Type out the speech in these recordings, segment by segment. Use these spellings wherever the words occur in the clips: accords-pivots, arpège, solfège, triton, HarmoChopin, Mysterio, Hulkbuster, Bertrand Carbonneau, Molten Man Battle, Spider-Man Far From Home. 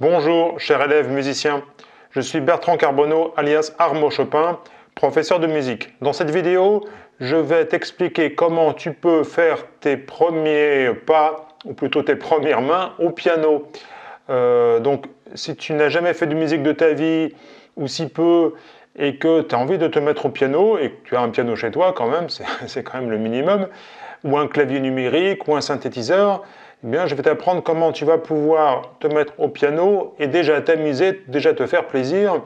Bonjour, chers élèves musiciens. Je suis Bertrand Carbonneau, alias HarmoChopin, professeur de musique. Dans cette vidéo, je vais t'expliquer comment tu peux faire tes premiers pas, ou plutôt tes premières mains, au piano. Donc, si tu n'as jamais fait de musique de ta vie, ou si peu, et que tu as envie de te mettre au piano, et que tu as un piano chez toi quand même, c'est quand même le minimum, ou un clavier numérique, ou un synthétiseur, eh bien, je vais t'apprendre comment tu vas pouvoir te mettre au piano et déjà t'amuser, déjà te faire plaisir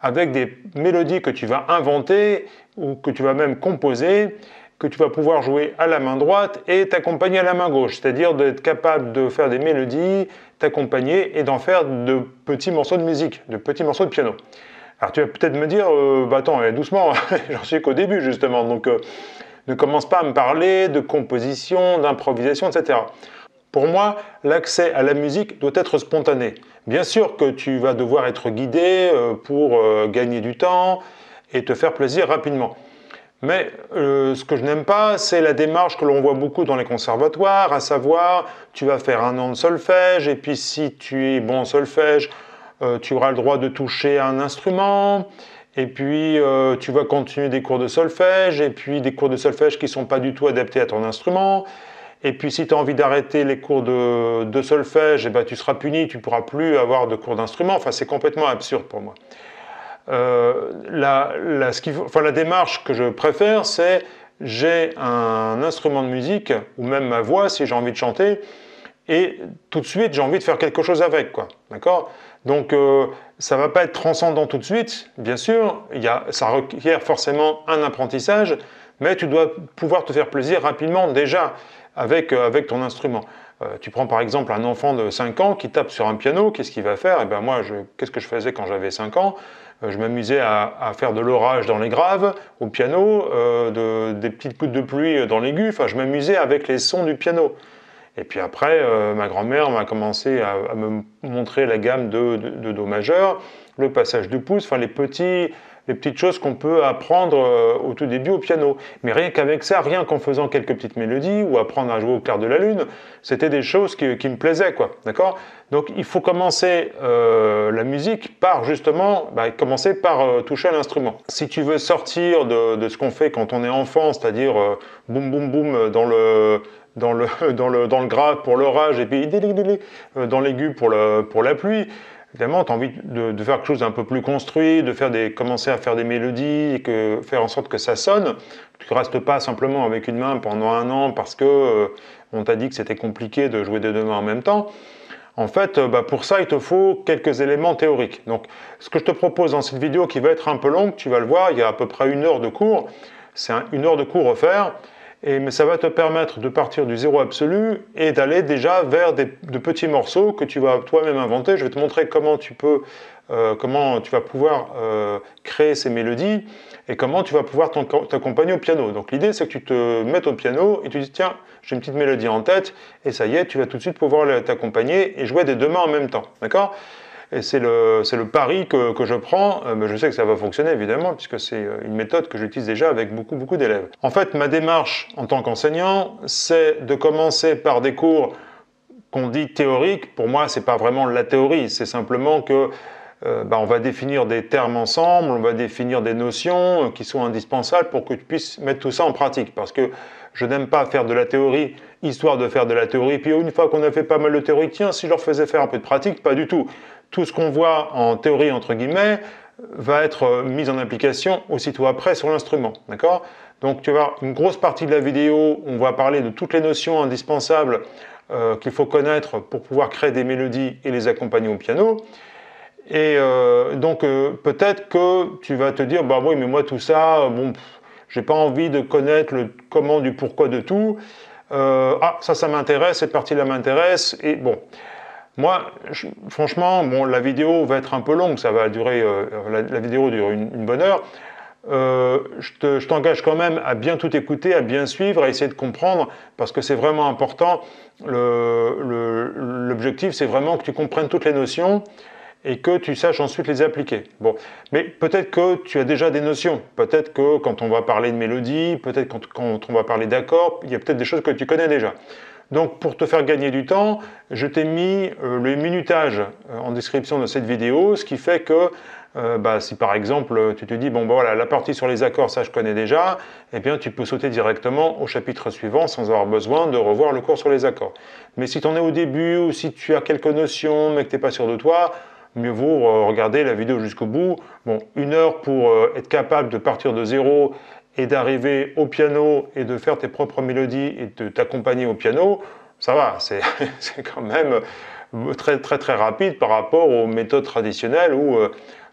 avec des mélodies que tu vas inventer ou que tu vas même composer, que tu vas pouvoir jouer à la main droite et t'accompagner à la main gauche, c'est-à-dire d'être capable de faire des mélodies, t'accompagner et d'en faire de petits morceaux de musique, de petits morceaux de piano. Alors tu vas peut-être me dire, bah attends, doucement, j'en suis qu'au début justement, donc ne commence pas à me parler de composition, d'improvisation, etc. Pour moi, l'accès à la musique doit être spontané. Bien sûr que tu vas devoir être guidé pour gagner du temps et te faire plaisir rapidement. Mais ce que je n'aime pas, c'est la démarche que l'on voit beaucoup dans les conservatoires, à savoir, tu vas faire un an de solfège, et puis si tu es bon en solfège, tu auras le droit de toucher un instrument, et puis tu vas continuer des cours de solfège, et puis des cours de solfège qui ne sont pas du tout adaptés à ton instrument. Et puis si tu as envie d'arrêter les cours de solfège, eh ben, tu seras puni, tu ne pourras plus avoir de cours d'instrument. Enfin, c'est complètement absurde pour moi. La démarche que je préfère, c'est j'ai un instrument de musique, ou même ma voix si j'ai envie de chanter, et tout de suite j'ai envie de faire quelque chose avec, quoi. D'accord ? Donc ça ne va pas être transcendant tout de suite, bien sûr, ça requiert forcément un apprentissage, mais tu dois pouvoir te faire plaisir rapidement déjà avec ton instrument. Tu prends par exemple un enfant de 5 ans qui tape sur un piano, qu'est-ce qu'il va faire? Eh ben moi, qu'est-ce que je faisais quand j'avais 5 ans? Je m'amusais à faire de l'orage dans les graves, au piano, des petites gouttes de pluie dans l'aigu, enfin je m'amusais avec les sons du piano. Et puis après, ma grand-mère m'a commencé à me montrer la gamme de Do majeur, le passage du pouce, enfin les petites choses qu'on peut apprendre au tout début au piano. Mais rien qu'avec ça, rien qu'en faisant quelques petites mélodies ou apprendre à jouer au clair de la lune, c'était des choses qui me plaisaient, quoi. D'accord ? Donc il faut commencer la musique par justement, commencer par toucher à l'instrument. Si tu veux sortir de ce qu'on fait quand on est enfant, c'est-à-dire boum boum boum dans le grave pour l'orage et puis dans l'aigu pour la pluie, évidemment, tu as envie de faire quelque chose d'un peu plus construit, de faire commencer à faire des mélodies, et faire en sorte que ça sonne. Tu ne restes pas simplement avec une main pendant un an parce que on t'a dit que c'était compliqué de jouer des deux mains en même temps. En fait, pour ça, il te faut quelques éléments théoriques. Donc, ce que je te propose dans cette vidéo qui va être un peu longue, tu vas le voir, il y a à peu près 1 heure de cours. C'est 1 heure de cours offert. Mais ça va te permettre de partir du zéro absolu et d'aller déjà vers de petits morceaux que tu vas toi-même inventer. Je vais te montrer comment tu vas pouvoir créer ces mélodies et comment tu vas pouvoir t'accompagner au piano. Donc l'idée, c'est que tu te mettes au piano et tu dis « Tiens, j'ai une petite mélodie en tête » et ça y est, tu vas tout de suite pouvoir t'accompagner et jouer des deux mains en même temps. D'accord ? Et c'est le pari que je prends, mais je sais que ça va fonctionner évidemment, puisque c'est une méthode que j'utilise déjà avec beaucoup d'élèves. En fait, ma démarche en tant qu'enseignant, c'est de commencer par des cours qu'on dit théoriques. Pour moi, c'est pas vraiment la théorie, c'est simplement que on va définir des termes ensemble, on va définir des notions qui sont indispensables pour que tu puisses mettre tout ça en pratique. Parce que je n'aime pas faire de la théorie, histoire de faire de la théorie, puis une fois qu'on a fait pas mal de théorie, tiens, si je leur faisais faire un peu de pratique, pas du tout. Tout ce qu'on voit en théorie, entre guillemets, va être mis en application aussitôt après sur l'instrument, d'accord? Donc tu vas voir une grosse partie de la vidéo, on va parler de toutes les notions indispensables qu'il faut connaître pour pouvoir créer des mélodies et les accompagner au piano. Et donc peut-être que tu vas te dire, bah oui, mais moi tout ça, j'ai pas envie de connaître le comment, du pourquoi de tout. Ça m'intéresse, cette partie-là m'intéresse, et bon... Moi, franchement, la vidéo va être un peu longue, ça va durer, la vidéo dure une bonne heure. Je t'engage quand même à bien tout écouter, à bien suivre, à essayer de comprendre, parce que c'est vraiment important. L'objectif, c'est vraiment que tu comprennes toutes les notions et que tu saches ensuite les appliquer. Bon, mais peut-être que tu as déjà des notions, peut-être que quand on va parler de mélodie, peut-être quand on va parler d'accords, il y a peut-être des choses que tu connais déjà. Donc pour te faire gagner du temps, je t'ai mis le minutage en description de cette vidéo, ce qui fait que si par exemple tu te dis bon ben voilà, la partie sur les accords, ça je connais déjà, et bien tu peux sauter directement au chapitre suivant sans avoir besoin de revoir le cours sur les accords. Mais si tu en es au début ou si tu as quelques notions mais que tu n'es pas sûr de toi, mieux vaut regarder la vidéo jusqu'au bout. Bon, une heure pour être capable de partir de zéro et d'arriver au piano et de faire tes propres mélodies et de t'accompagner au piano, ça va, c'est quand même très très très rapide par rapport aux méthodes traditionnelles où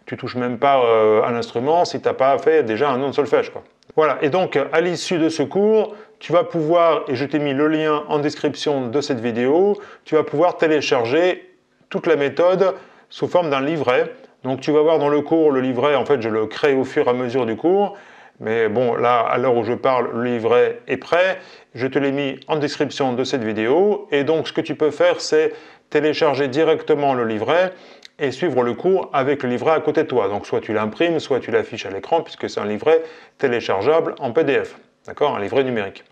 tu touches même pas à l'instrument si tu n'as pas fait déjà un an de solfège, quoi. Voilà, et donc à l'issue de ce cours, tu vas pouvoir, et je t'ai mis le lien en description de cette vidéo, tu vas pouvoir télécharger toute la méthode sous forme d'un livret. Donc tu vas voir dans le cours, le livret, en fait je le crée au fur et à mesure du cours, mais bon, là, à l'heure où je parle, le livret est prêt. Je te l'ai mis en description de cette vidéo. Et donc, ce que tu peux faire, c'est télécharger directement le livret et suivre le cours avec le livret à côté de toi. Donc, soit tu l'imprimes, soit tu l'affiches à l'écran, puisque c'est un livret téléchargeable en PDF. D'accord? Un livret numérique.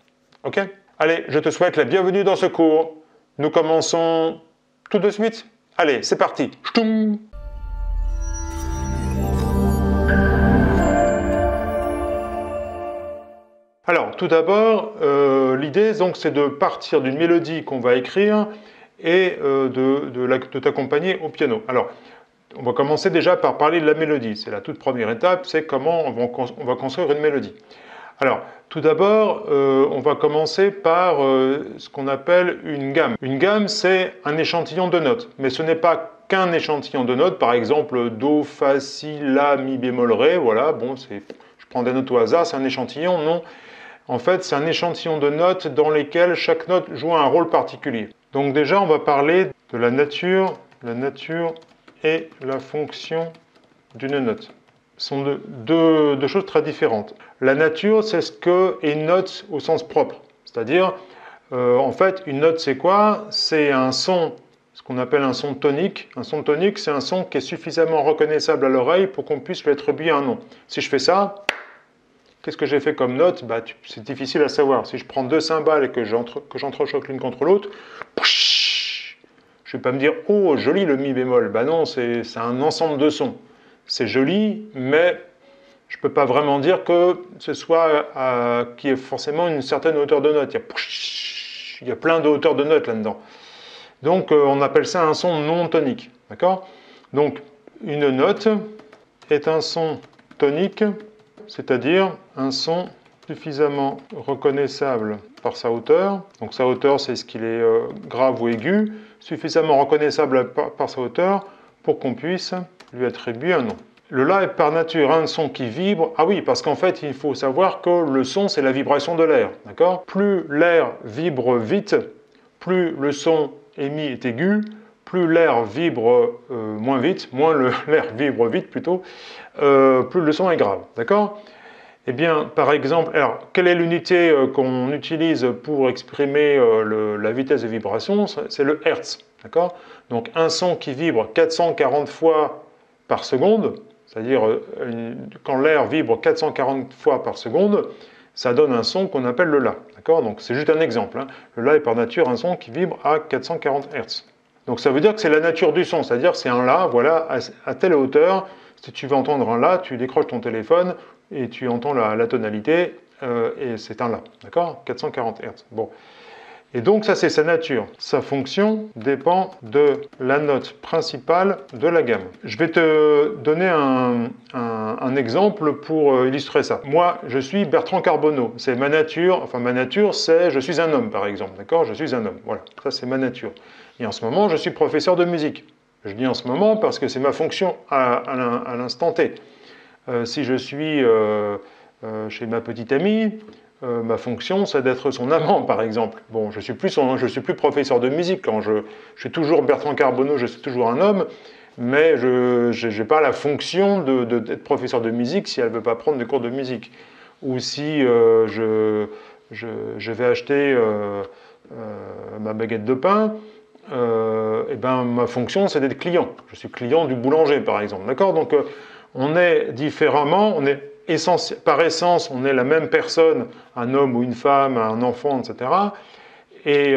OK? Allez, je te souhaite la bienvenue dans ce cours. Nous commençons tout de suite. Allez, c'est parti. Ch'toum! Alors, tout d'abord, l'idée, donc, c'est de partir d'une mélodie qu'on va écrire et de t'accompagner au piano. Alors, on va commencer déjà par parler de la mélodie. C'est la toute première étape, c'est comment on va construire une mélodie. Alors, tout d'abord, on va commencer par ce qu'on appelle une gamme. Une gamme, c'est un échantillon de notes, mais ce n'est pas qu'un échantillon de notes. Par exemple, do, fa, si, la, mi, bémol, ré. Voilà, bon, c'est, je prends des notes au hasard, c'est un échantillon, non? En fait, c'est un échantillon de notes dans lesquelles chaque note joue un rôle particulier. Donc déjà, on va parler de la nature et la fonction d'une note. Ce sont deux choses très différentes. La nature, c'est ce que est une note au sens propre. C'est-à-dire, en fait, une note, c'est quoi? C'est un son, ce qu'on appelle un son tonique. Un son tonique, c'est un son qui est suffisamment reconnaissable à l'oreille pour qu'on puisse lui attribuer un nom. Si je fais ça... Qu'est-ce que j'ai fait comme note? Bah, c'est difficile à savoir. Si je prends deux cymbales et que j'entrechoque l'une contre l'autre, je ne vais pas me dire « Oh, joli le mi bémol ». Bah non, c'est un ensemble de sons. C'est joli, mais je ne peux pas vraiment dire que ce soit qu'il y ait forcément une certaine hauteur de note. Il y a plein de hauteurs de notes là-dedans. Donc, on appelle ça un son non tonique. D'accord? Donc, une note est un son tonique, c'est-à-dire un son suffisamment reconnaissable par sa hauteur. Donc sa hauteur, c'est ce qu'il est grave ou aigu, suffisamment reconnaissable par sa hauteur pour qu'on puisse lui attribuer un nom. Le La est par nature un son qui vibre. Ah oui, parce qu'en fait, il faut savoir que le son, c'est la vibration de l'air. D'accord? Plus l'air vibre vite, plus le son émis est aigu, plus l'air vibre moins vite, moins l'air vibre vite plutôt, plus le son est grave, d'accord? Eh bien, par exemple, alors, quelle est l'unité qu'on utilise pour exprimer la vitesse de vibration? C'est le hertz, d'accord? Donc, un son qui vibre 440 fois par seconde, c'est-à-dire quand l'air vibre 440 fois par seconde, ça donne un son qu'on appelle le La, d'accord? Donc, c'est juste un exemple, hein. Le La est par nature un son qui vibre à 440 hertz. Donc ça veut dire que c'est la nature du son, c'est-à-dire c'est un La, voilà, à telle hauteur, si tu veux entendre un La, tu décroches ton téléphone et tu entends la tonalité, et c'est un La, d'accord? 440 Hz. Bon. Et donc ça c'est sa nature. Sa fonction dépend de la note principale de la gamme. Je vais te donner un exemple pour illustrer ça. Moi, je suis Bertrand Carbonneau. C'est ma nature, enfin ma nature c'est je suis un homme par exemple, d'accord? Je suis un homme, voilà, ça c'est ma nature. Et en ce moment, je suis professeur de musique. Je dis en ce moment parce que c'est ma fonction à l'instant T. Si je suis chez ma petite amie, ma fonction, c'est d'être son amant, par exemple. Bon, je suis plus professeur de musique. Quand je suis toujours Bertrand Carbonneau, je suis toujours un homme, mais je n'ai pas la fonction d'être professeur de musique si elle ne veut pas prendre de cours de musique. Ou si je vais acheter ma baguette de pain, et ben, ma fonction, c'est d'être client. Je suis client du boulanger, par exemple. D'accord? Donc, on est différemment, on est par essence, on est la même personne, un homme ou une femme, un enfant, etc. et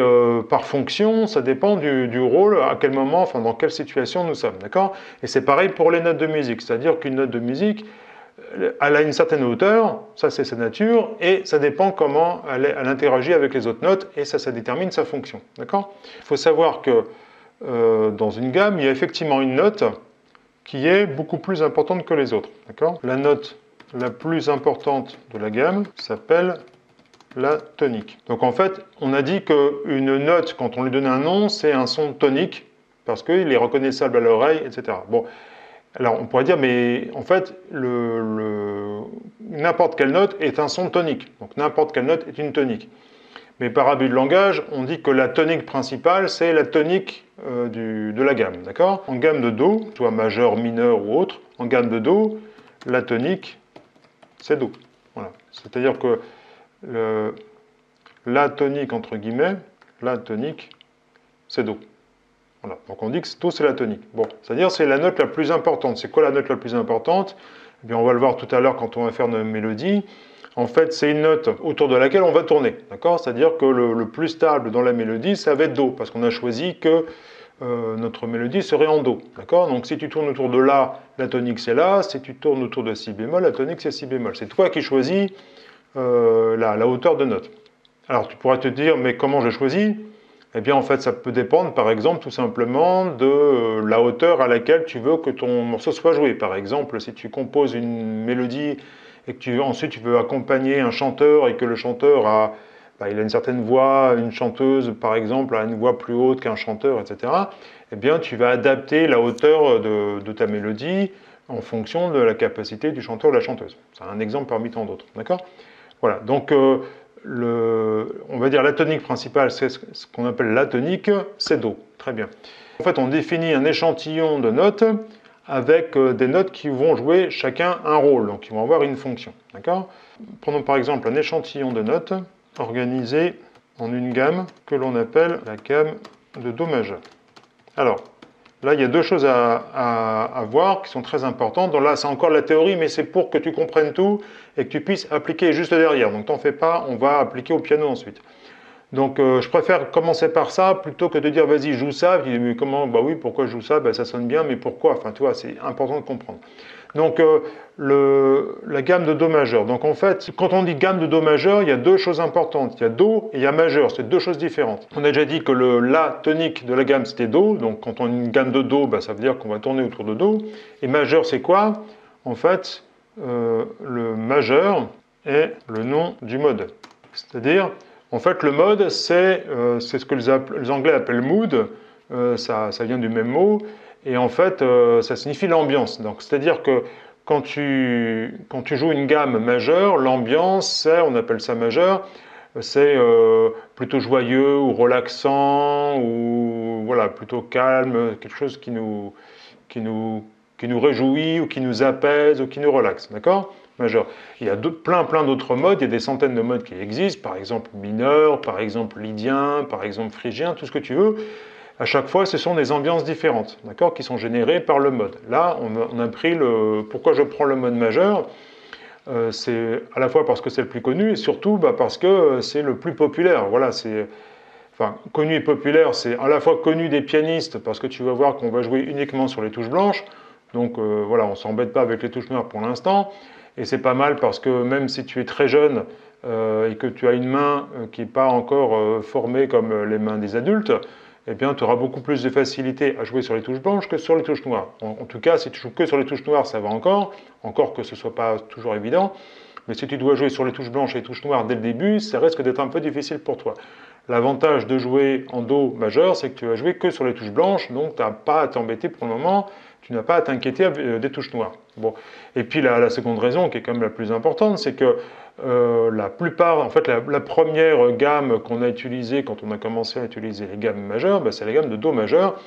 par fonction, ça dépend du rôle, à quel moment, enfin dans quelle situation nous sommes, d'accord? Et c'est pareil pour les notes de musique, c'est-à-dire qu'une note de musique, elle a une certaine hauteur, ça c'est sa nature, et ça dépend comment elle interagit avec les autres notes, et ça détermine sa fonction, d'accord? Il faut savoir que dans une gamme, il y a effectivement une note qui est beaucoup plus importante que les autres, d'accord? La note la plus importante de la gamme s'appelle la tonique. Donc en fait, on a dit qu'une note, quand on lui donne un nom, c'est un son tonique, parce qu'il est reconnaissable à l'oreille, etc. Bon, alors on pourrait dire, mais en fait, n'importe quelle note est un son tonique. Donc n'importe quelle note est une tonique. Mais par abus de langage, on dit que la tonique principale, c'est la tonique de la gamme, d'accord? En gamme de Do, soit majeur, mineur ou autre, en gamme de Do, la tonique, c'est Do. Voilà. C'est-à-dire que la tonique, entre guillemets, la tonique, c'est Do. Voilà. Donc on dit que Do, c'est la tonique. Bon, c'est-à-dire c'est la note la plus importante. C'est quoi la note la plus importante? Eh bien, on va le voir tout à l'heure quand on va faire notre mélodie. En fait, c'est une note autour de laquelle on va tourner. D'accord? C'est-à-dire que le plus stable dans la mélodie, ça va être Do, parce qu'on a choisi que notre mélodie serait en Do. D'accord? Donc si tu tournes autour de La, la tonique c'est La. Si tu tournes autour de Si bémol, la tonique c'est Si bémol. C'est toi qui choisis la hauteur de note. Alors tu pourras te dire, mais comment je choisis? Eh bien en fait, ça peut dépendre, par exemple, tout simplement de la hauteur à laquelle tu veux que ton morceau soit joué. Par exemple, si tu composes une mélodie et que ensuite tu veux accompagner un chanteur et que le chanteur il a une certaine voix, une chanteuse par exemple a une voix plus haute qu'un chanteur, etc. Eh bien, tu vas adapter la hauteur de ta mélodie en fonction de la capacité du chanteur ou de la chanteuse. C'est un exemple parmi tant d'autres, d'accord? Voilà, donc on va dire la tonique principale, c'est ce qu'on appelle la tonique, c'est Do, très bien. En fait, on définit un échantillon de notes avec des notes qui vont jouer chacun un rôle, donc qui vont avoir une fonction, d'accord? Prenons par exemple un échantillon de notes organisé en une gamme que l'on appelle la gamme de Do majeur. Alors, là, il y a deux choses à voir qui sont très importantes. Donc là, c'est encore la théorie, mais c'est pour que tu comprennes tout et que tu puisses appliquer juste derrière. Donc, t'en fais pas, on va appliquer au piano ensuite. Donc, je préfère commencer par ça plutôt que de dire, vas-y, joue ça. Tu dis, mais comment? Bah oui, pourquoi je joue ça? Bah, ça sonne bien, mais pourquoi? Enfin, tu vois, c'est important de comprendre. Donc, la gamme de Do majeur. Donc, en fait, quand on dit gamme de Do majeur, il y a deux choses importantes. Il y a Do et il y a majeur. C'est deux choses différentes. On a déjà dit que La tonique de la gamme, c'était Do. Donc, quand on a une gamme de Do, bah, ça veut dire qu'on va tourner autour de Do. Et majeur, c'est quoi? En fait, le majeur est le nom du mode. C'est-à-dire, en fait, le mode, c'est ce que les Anglais appellent mood. Ça vient du même mot. Et en fait, ça signifie l'ambiance. Donc, c'est-à-dire que quand tu joues une gamme majeure, l'ambiance, on appelle ça majeur, c'est plutôt joyeux ou relaxant ou voilà, plutôt calme, quelque chose qui nous réjouit ou qui nous apaise ou qui nous relaxe, d'accord? Majeur. Il y a plein d'autres modes, il y a des centaines de modes qui existent, par exemple mineur, par exemple lydien, par exemple phrygien, tout ce que tu veux. À chaque fois, ce sont des ambiances différentes, d'accord, qui sont générées par le mode. Là, on a pris pourquoi je prends le mode majeur, c'est à la fois parce que c'est le plus connu et surtout parce que c'est le plus populaire. Voilà, enfin, connu et populaire, c'est à la fois connu des pianistes parce que tu vas voir qu'on va jouer uniquement sur les touches blanches. Donc voilà, on ne s'embête pas avec les touches noires pour l'instant. Et c'est pas mal parce que même si tu es très jeune et que tu as une main qui n'est pas encore formée comme les mains des adultes, eh bien, tu auras beaucoup plus de facilité à jouer sur les touches blanches que sur les touches noires. En tout cas, si tu joues que sur les touches noires, ça va encore que ce ne soit pas toujours évident. Mais si tu dois jouer sur les touches blanches et les touches noires dès le début, ça risque d'être un peu difficile pour toi. L'avantage de jouer en Do majeur, c'est que tu vas jouer que sur les touches blanches, donc tu n'as pas à t'embêter pour le moment, tu n'as pas à t'inquiéter des touches noires. Bon. Et puis la seconde raison, qui est quand même la plus importante, c'est que la première gamme qu'on a utilisée quand on a commencé à utiliser les gammes majeures, c'est la gamme de Do majeur,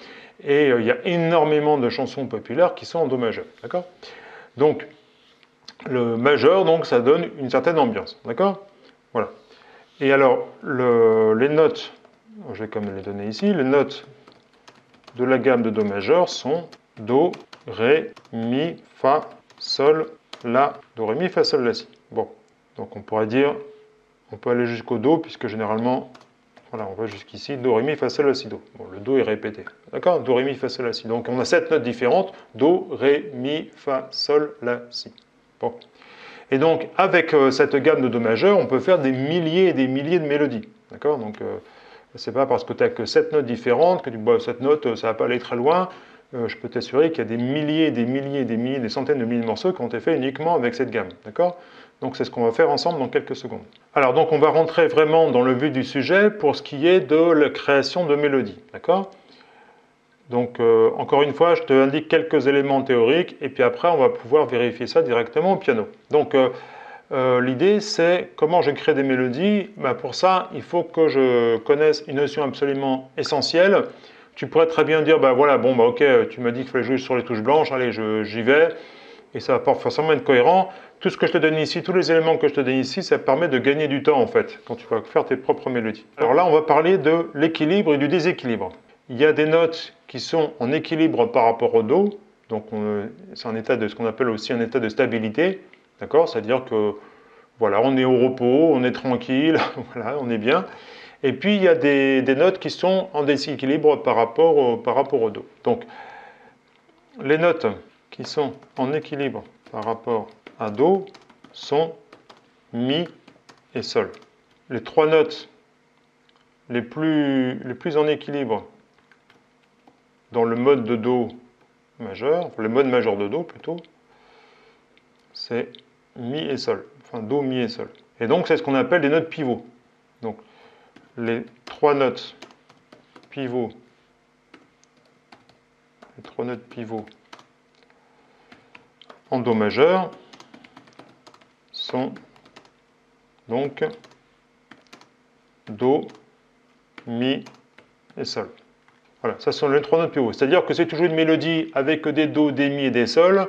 et il y a énormément de chansons populaires qui sont en Do majeur, d'accord? Donc, le majeur, donc, ça donne une certaine ambiance, d'accord? Voilà. Et alors, les notes, je vais quand même les donner ici, les notes de la gamme de Do majeur sont Do, Ré, Mi, Fa, Sol, La, Do, Ré, Mi, Fa, Sol, La, Si. Bon, donc on pourrait dire, on peut aller jusqu'au Do, puisque généralement, Voilà, on va jusqu'ici, do, ré, mi, fa, sol, la, si, do. Bon, le do est répété. D'accord? Do, ré, mi, fa, sol, la, si. Donc on a 7 notes différentes. Do, ré, mi, fa, sol, la, si. Bon. Et donc avec cette gamme de do majeur, on peut faire des milliers et des milliers de mélodies. D'accord? Donc c'est pas parce que tu as que 7 notes différentes que tu dis, bah, cette note, ça va pas aller très loin. Je peux t'assurer qu'il y a des milliers, des milliers, des milliers, des centaines de milliers de morceaux qui ont été faits uniquement avec cette gamme, d'accord? Donc c'est ce qu'on va faire ensemble dans quelques secondes. Alors donc on va rentrer vraiment dans le vif du sujet pour ce qui est de la création de mélodies, d'accord? Donc encore une fois, je te indique quelques éléments théoriques et puis après on va pouvoir vérifier ça directement au piano. Donc l'idée c'est comment je crée des mélodies. Bah, pour ça, il faut que je connaisse une notion absolument essentielle. Tu pourrais très bien dire, bah voilà, bon, bah ok, tu m'as dit qu'il fallait jouer sur les touches blanches, allez, j'y vais, et ça va pas forcément être cohérent. Tout ce que je te donne ici, tous les éléments que je te donne ici, ça te permet de gagner du temps, en fait, quand tu vas faire tes propres mélodies. Alors là, on va parler de l'équilibre et du déséquilibre. Il y a des notes qui sont en équilibre par rapport au do, donc c'est un état de ce qu'on appelle aussi un état de stabilité, d'accord? C'est-à-dire que, voilà, on est au repos, on est tranquille, voilà, on est bien. Et puis, il y a des notes qui sont en déséquilibre par rapport au do. Donc, les notes qui sont en équilibre par rapport à do sont mi et sol. Les trois notes les plus en équilibre dans le mode de do majeur, le mode majeur de do plutôt, c'est mi et sol. Enfin, do, mi et sol. Et donc, c'est ce qu'on appelle les notes pivots. Donc, les trois notes pivots en do majeur sont donc do, mi et sol. Voilà, ça sont les trois notes pivots. C'est-à-dire que c'est toujours une mélodie avec des do, des mi et des sols.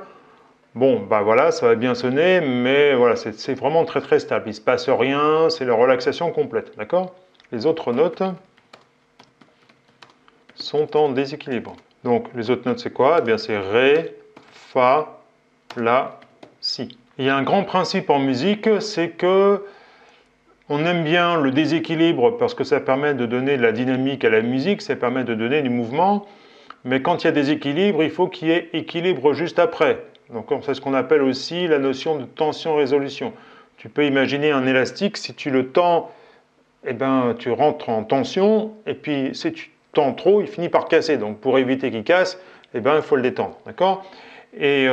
Bon, bah voilà, ça va bien sonner, mais voilà, c'est vraiment très très stable. Il ne se passe rien, c'est la relaxation complète, d'accord ? Les autres notes sont en déséquilibre. Donc, les autres notes, c'est quoi? Eh bien, c'est Ré, Fa, La, Si. Il y a un grand principe en musique, c'est que on aime bien le déséquilibre parce que ça permet de donner de la dynamique à la musique, ça permet de donner du mouvement, mais quand il y a déséquilibre, il faut qu'il y ait équilibre juste après. Donc, c'est ce qu'on appelle aussi la notion de tension-résolution. Tu peux imaginer un élastique, si tu le tends, eh ben, tu rentres en tension, et puis si tu tends trop, il finit par casser. Donc pour éviter qu'il casse, eh ben, il faut le détendre. D'accord? Et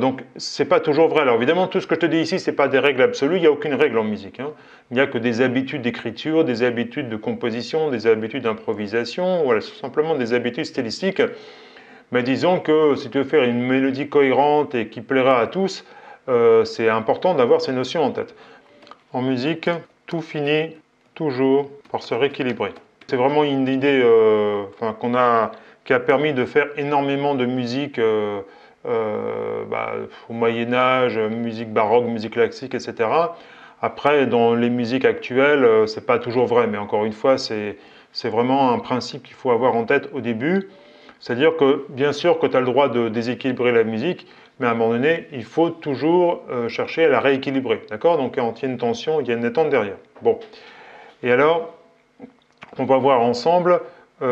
donc, ce n'est pas toujours vrai. Alors évidemment, tout ce que je te dis ici, ce n'est pas des règles absolues. Il n'y a aucune règle en musique, hein. Il n'y a que des habitudes d'écriture, des habitudes de composition, des habitudes d'improvisation. Voilà, c'est simplement des habitudes stylistiques. Mais disons que si tu veux faire une mélodie cohérente et qui plaira à tous, c'est important d'avoir ces notions en tête. En musique, tout finit toujours par se rééquilibrer. C'est vraiment une idée qui a permis de faire énormément de musique au Moyen-Âge, musique baroque, musique classique, etc. Après, dans les musiques actuelles, c'est pas toujours vrai, mais encore une fois, c'est vraiment un principe qu'il faut avoir en tête au début. C'est-à-dire que, bien sûr, que tu as le droit de déséquilibrer la musique, mais à un moment donné, il faut toujours chercher à la rééquilibrer. D'accord? Donc, quand il y a une tension, il y a une détente derrière. Bon. Et alors, on va voir ensemble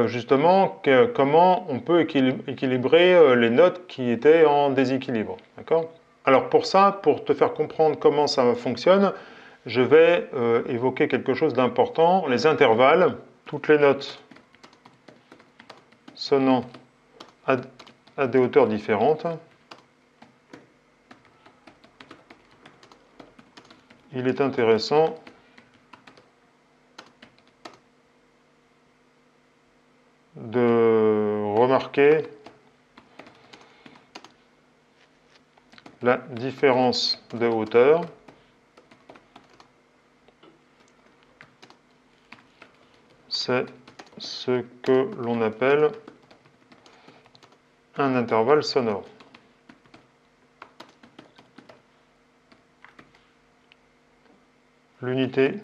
justement comment on peut équilibrer les notes qui étaient en déséquilibre. D'accord? Alors pour ça, pour te faire comprendre comment ça fonctionne, je vais évoquer quelque chose d'important, les intervalles. Toutes les notes sonnant à des hauteurs différentes, il est intéressant de remarquer la différence de hauteur . C'est ce que l'on appelle un intervalle sonore . L'unité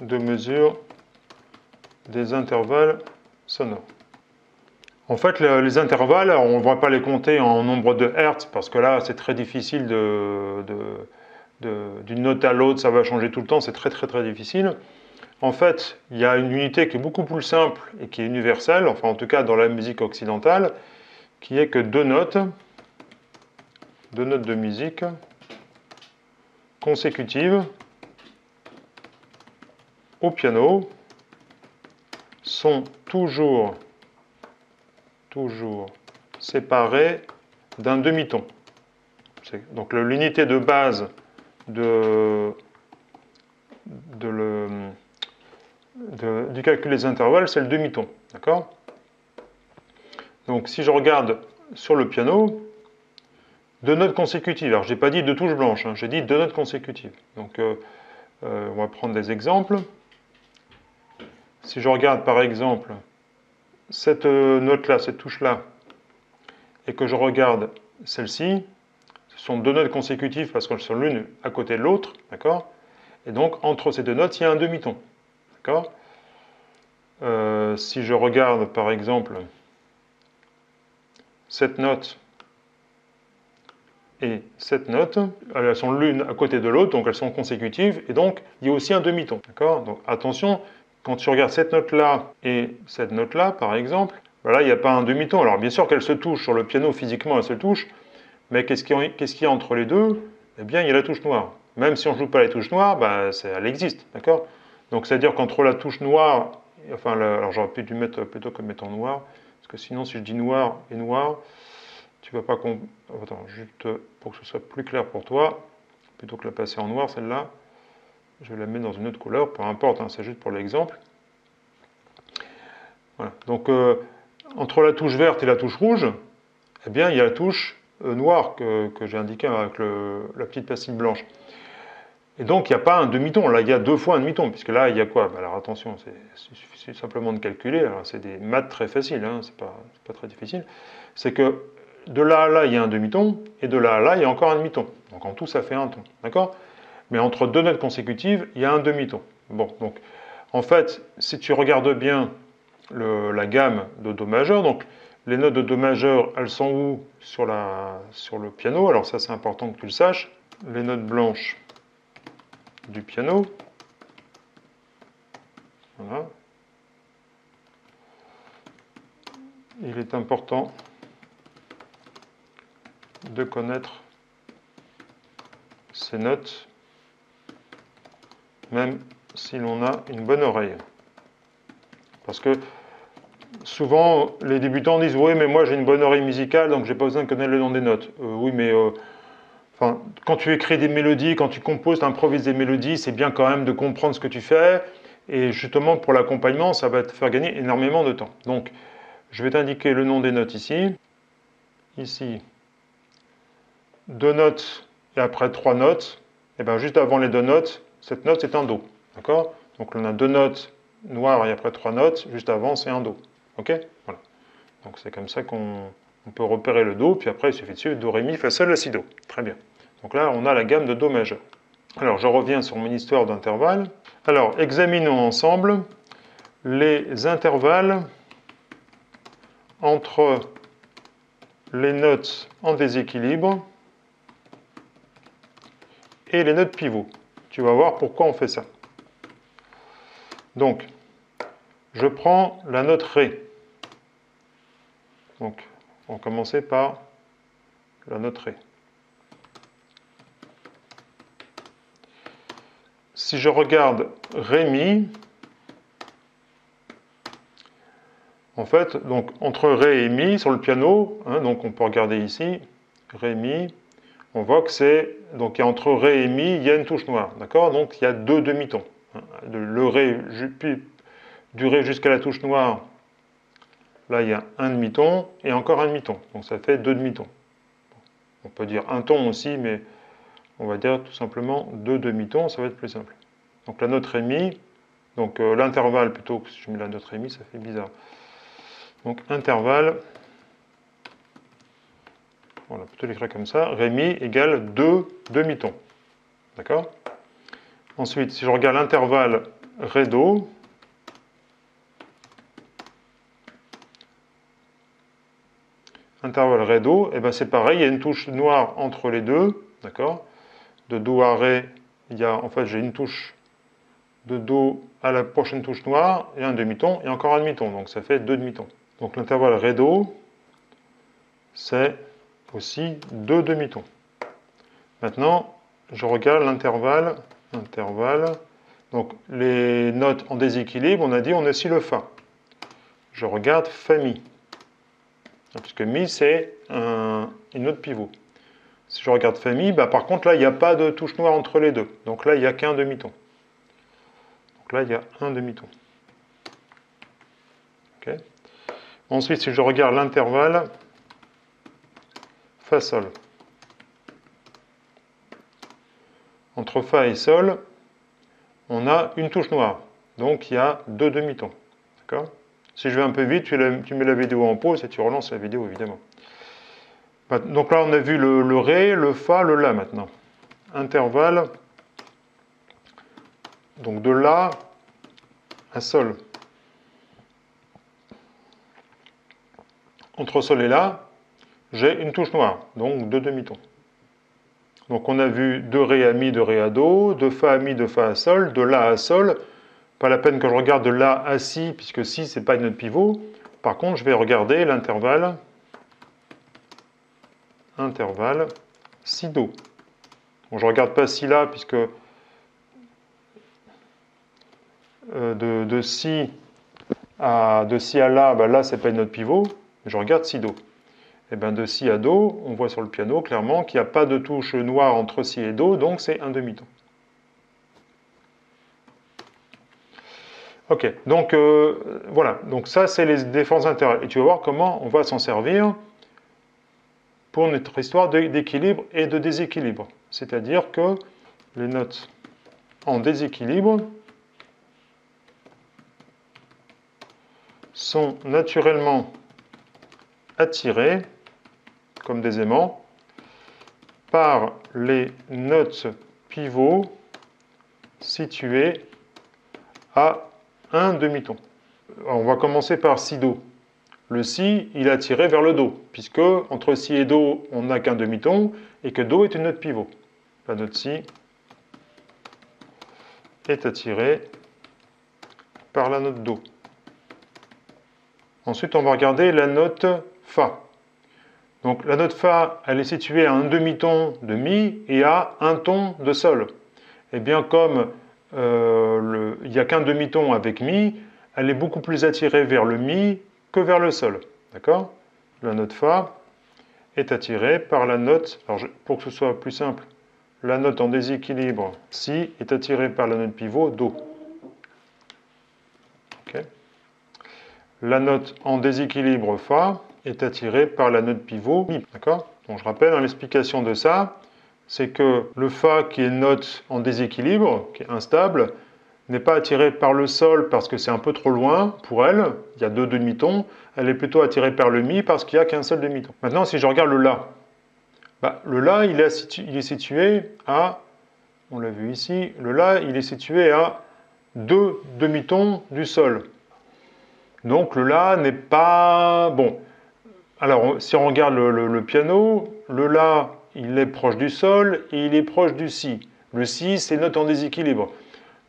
de mesure des intervalles sonore. En fait, les intervalles, on ne va pas les compter en nombre de hertz, parce que là, c'est très difficile d'une note à l'autre, ça va changer tout le temps, c'est très très très difficile. en fait, il y a une unité qui est beaucoup plus simple et qui est universelle, enfin en tout cas dans la musique occidentale, qui est que deux notes de musique consécutives au piano sont toujours séparées d'un demi-ton. Donc l'unité de base du calcul des intervalles, c'est le demi-ton. D'accord ? Donc si je regarde sur le piano, deux notes consécutives. Alors j'ai pas dit deux touches blanches, hein, j'ai dit deux notes consécutives. Donc on va prendre des exemples. Si je regarde par exemple cette note-là, cette touche-là, et que je regarde celle-ci, ce sont deux notes consécutives parce qu'elles sont l'une à côté de l'autre, d'accord ? Et donc entre ces deux notes, il y a un demi-ton, d'accord ? Si je regarde par exemple cette note et cette note, elles sont l'une à côté de l'autre, donc elles sont consécutives, et donc il y a aussi un demi-ton, d'accord ? Donc attention, quand tu regardes cette note-là et cette note-là, par exemple, voilà, il n'y a pas un demi-ton. Alors bien sûr qu'elles se touchent sur le piano, physiquement elles se touchent, mais qu'est-ce qu'il y a entre les deux? Eh bien, il y a la touche noire. Même si on ne joue pas les touches noires, bah, elle existe, d'accord? Donc, c'est-à-dire qu'entre la touche noire, enfin, alors j'aurais pu lui mettre plutôt comme étant noir, parce que sinon, si je dis noir et noir, tu vas pas comprendre. Attends, juste pour que ce soit plus clair pour toi, plutôt que la passer en noir, celle-là, je la mets dans une autre couleur, peu importe, hein, c'est juste pour l'exemple. Voilà. Donc, entre la touche verte et la touche rouge, eh bien, il y a la touche noir que j'ai indiqué avec la petite pastille blanche. Et donc, il n'y a pas un demi-ton. Là, il y a deux fois un demi-ton, puisque là, il y a quoi? Alors, attention, il suffit simplement de calculer. C'est des maths très faciles, hein, c'est pas très difficile. C'est que de là à là, il y a un demi-ton, et de là à là, il y a encore un demi-ton. Donc, en tout, ça fait un ton, d'accord? Mais entre deux notes consécutives, il y a un demi-ton. Bon, donc, en fait, si tu regardes bien la gamme de Do majeur, donc, les notes de Do majeur, elles sont où sur le piano? Alors ça, c'est important que tu le saches. Les notes blanches du piano. Voilà. Il est important de connaître ces notes, même si l'on a une bonne oreille. Parce que souvent, les débutants disent « Oui, mais moi j'ai une bonne oreille musicale, donc j'ai pas besoin de connaître le nom des notes. » Oui, mais quand tu écris des mélodies, quand tu composes, tu improvises des mélodies, c'est bien quand même de comprendre ce que tu fais. Et justement, pour l'accompagnement, ça va te faire gagner énormément de temps. Donc, je vais t'indiquer le nom des notes ici. Ici, deux notes et après trois notes. Et bien, juste avant les deux notes, cette note, c'est un Do. D'accord? Donc, on a deux notes noires et après trois notes. Juste avant, c'est un Do. Ok, voilà. Donc c'est comme ça qu'on peut repérer le Do, puis après il suffit de suivre Do, Ré, Mi, Fa, Sol, La, Si, Do. Très bien. Donc là, on a la gamme de Do majeur. Alors je reviens sur mon histoire d'intervalle. Alors examinons ensemble les intervalles entre les notes en déséquilibre et les notes pivots. Tu vas voir pourquoi on fait ça. Donc, je prends la note Ré. Donc, on va commencer par la note Ré. Si je regarde Ré Mi, en fait, donc entre Ré et Mi sur le piano, hein, donc on peut regarder ici, Ré Mi, on voit que c'est, donc entre Ré et Mi, il y a une touche noire, d'accord? Donc il y a deux demi-tons. Hein, le Ré, du Ré jusqu'à la touche noire, là il y a un demi-ton et encore un demi-ton. Donc ça fait deux demi-tons. On peut dire un ton aussi, mais on va dire tout simplement deux demi-tons, ça va être plus simple. Donc la note Ré Mi, donc l'intervalle plutôt que si je mets la note Ré Mi, ça fait bizarre. Donc intervalle, on va plutôt l'écrire comme ça, Ré Mi égale deux demi-tons. D'accord? Ensuite, si je regarde l'intervalle Ré Do, intervalle Ré Do, et ben c'est pareil, il y a une touche noire entre les deux, d'accord? De Do à Ré, il y a, en fait, j'ai une touche de Do à la prochaine touche noire, et un demi-ton, et encore un demi-ton, donc ça fait deux demi-tons. Donc l'intervalle Ré-Do, c'est aussi deux demi-tons. Maintenant, je regarde l'intervalle, donc les notes en déséquilibre, on a dit on oscille le Fa. Je regarde Fa Mi, puisque Mi c'est une autre pivot. Si je regarde Fa Mi, bah, par contre là il n'y a pas de touche noire entre les deux, donc là il n'y a qu'un demi-ton. Donc là il y a un demi-ton. Okay. Ensuite, si je regarde l'intervalle Fa Sol, entre Fa et Sol, on a une touche noire, donc il y a deux demi-tons. D'accord ? Si je vais un peu vite, tu mets la vidéo en pause et tu relances la vidéo, évidemment. Donc là, on a vu le Ré, le Fa, le La maintenant. Intervalle, donc de La à Sol. Entre Sol et La, j'ai une touche noire, donc deux demi-tons. Donc on a vu de Ré à Mi, de Ré à Do, de Fa à Mi, de Fa à Sol, de La à Sol. Pas la peine que je regarde de La à Si, puisque Si, c'est pas une note pivot. Par contre, je vais regarder l'intervalle Si Do. Bon, je ne regarde pas Si là, puisque de Si à La, ben là, c'est pas une note pivot. Je regarde Si Do. Et ben de Si à Do, on voit sur le piano clairement qu'il n'y a pas de touche noire entre Si et Do, donc c'est un demi-ton. Ok, donc voilà, donc ça c'est les défenses intervalles. Et tu vas voir comment on va s'en servir pour notre histoire d'équilibre et de déséquilibre. C'est-à-dire que les notes en déséquilibre sont naturellement attirées, comme des aimants, par les notes pivots situées à un demi-ton. On va commencer par Si Do. Le Si, il a tiré vers le Do, puisque entre Si et Do, on n'a qu'un demi-ton, et que Do est une note pivot. La note Si est attirée par la note Do. Ensuite, on va regarder la note Fa. Donc la note Fa, elle est située à un demi-ton de Mi et à un ton de Sol. Et bien comme il n'y a qu'un demi-ton avec Mi, elle est beaucoup plus attirée vers le Mi que vers le Sol. D'accord ? La note Fa est attirée par la note, alors pour que ce soit plus simple, la note en déséquilibre Si est attirée par la note pivot Do. Okay. La note en déséquilibre Fa est attirée par la note pivot Mi. D'accord ? Donc je rappelle, hein, l'explication de ça, c'est que le Fa, qui est une note en déséquilibre, qui est instable, n'est pas attirée par le Sol parce que c'est un peu trop loin pour elle, il y a deux demi-tons, elle est plutôt attirée par le Mi parce qu'il n'y a qu'un seul demi-ton. Maintenant, si je regarde le La, bah, le La, il est situé à, on l'a vu ici, le La, il est situé à deux demi-tons du Sol. Donc le La n'est pas... Bon, alors si on regarde le piano, le La... il est proche du Sol et il est proche du Si. Le Si, c'est une note en déséquilibre.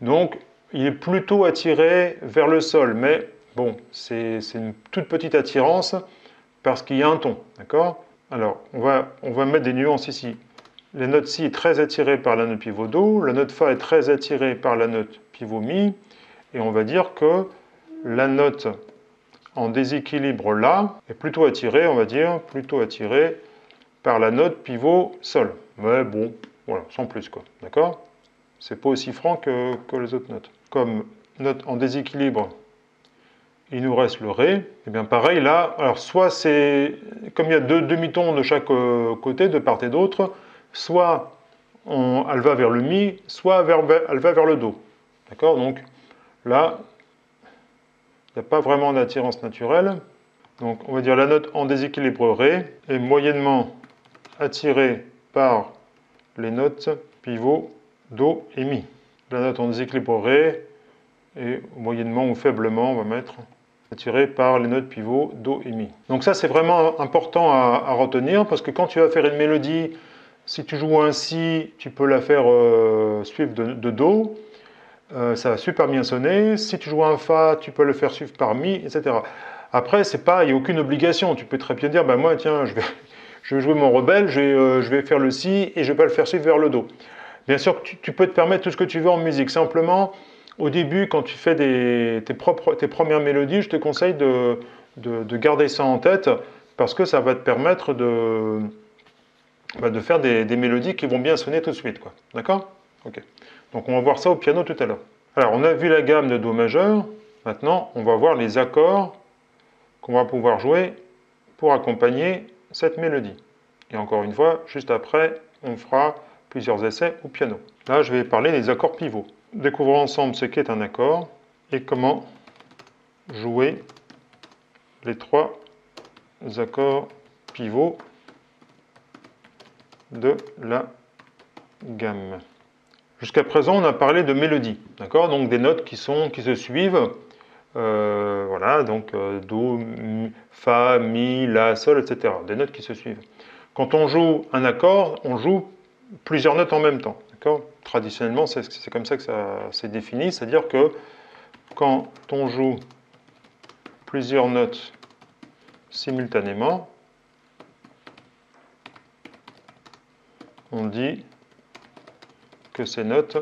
Donc, il est plutôt attiré vers le Sol. Mais bon, c'est une toute petite attirance parce qu'il y a un ton. D'accord ? Alors, on va mettre des nuances ici. La note Si est très attirée par la note pivot Do. La note Fa est très attirée par la note pivot Mi. Et on va dire que la note en déséquilibre La est plutôt attirée, on va dire, plutôt attirée par la note pivot Sol. Mais bon, voilà, sans plus quoi, d'accord? C'est pas aussi franc que les autres notes. Comme note en déséquilibre, il nous reste le Ré, et bien pareil là, alors soit c'est, comme il y a deux demi-tons de chaque côté, de part et d'autre, soit elle va vers le Mi, soit elle va vers le Do, d'accord? Donc là, il n'y a pas vraiment d'attirance naturelle, donc on va dire la note en déséquilibre Ré est moyennement attirée par les notes pivot, Do et Mi. La note en déséquilibre Ré est moyennement ou faiblement, on va mettre, attirée par les notes pivot, Do et Mi. Donc ça c'est vraiment important à retenir parce que quand tu vas faire une mélodie, si tu joues un Si, tu peux la faire suivre de Do. ça va super bien sonner. Si tu joues un Fa, tu peux le faire suivre par Mi, etc. Après, c'est pas, il n'y a aucune obligation. Tu peux très bien dire, ben moi, tiens, je vais jouer mon rebelle, je vais faire le Si et je ne vais pas le faire suivre vers le Do. Bien sûr, tu peux te permettre tout ce que tu veux en musique. Simplement, au début, quand tu fais tes premières mélodies, je te conseille de garder ça en tête parce que ça va te permettre de faire des mélodies qui vont bien sonner tout de suite, quoi. D'accord? Ok. Donc on va voir ça au piano tout à l'heure. Alors on a vu la gamme de Do majeur. Maintenant on va voir les accords qu'on va pouvoir jouer pour accompagner cette mélodie. Et encore une fois, juste après, on fera plusieurs essais au piano. Là je vais parler des accords pivots. Découvrons ensemble ce qu'est un accord et comment jouer les trois accords pivots de la gamme. Jusqu'à présent, on a parlé de mélodie, d'accord? Donc des notes qui se suivent, voilà, donc Do, Fa, Mi, La, Sol, etc. Des notes qui se suivent. Quand on joue un accord, on joue plusieurs notes en même temps, d'accord? Traditionnellement, c'est comme ça que ça s'est défini, c'est-à-dire que quand on joue plusieurs notes simultanément, on dit que ces notes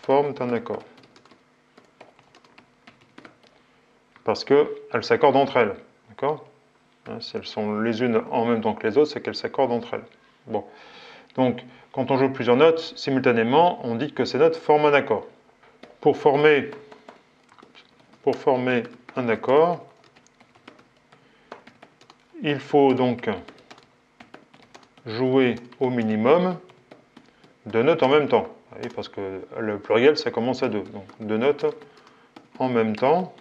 forment un accord. Parce qu'elles s'accordent entre elles. D'accord ? Si elles sont les unes en même temps que les autres, c'est qu'elles s'accordent entre elles. Bon. Donc, quand on joue plusieurs notes simultanément, on dit que ces notes forment un accord. Pour former un accord, il faut donc jouer au minimum deux notes en même temps. Oui, parce que le pluriel, ça commence à deux. Donc deux notes en même temps.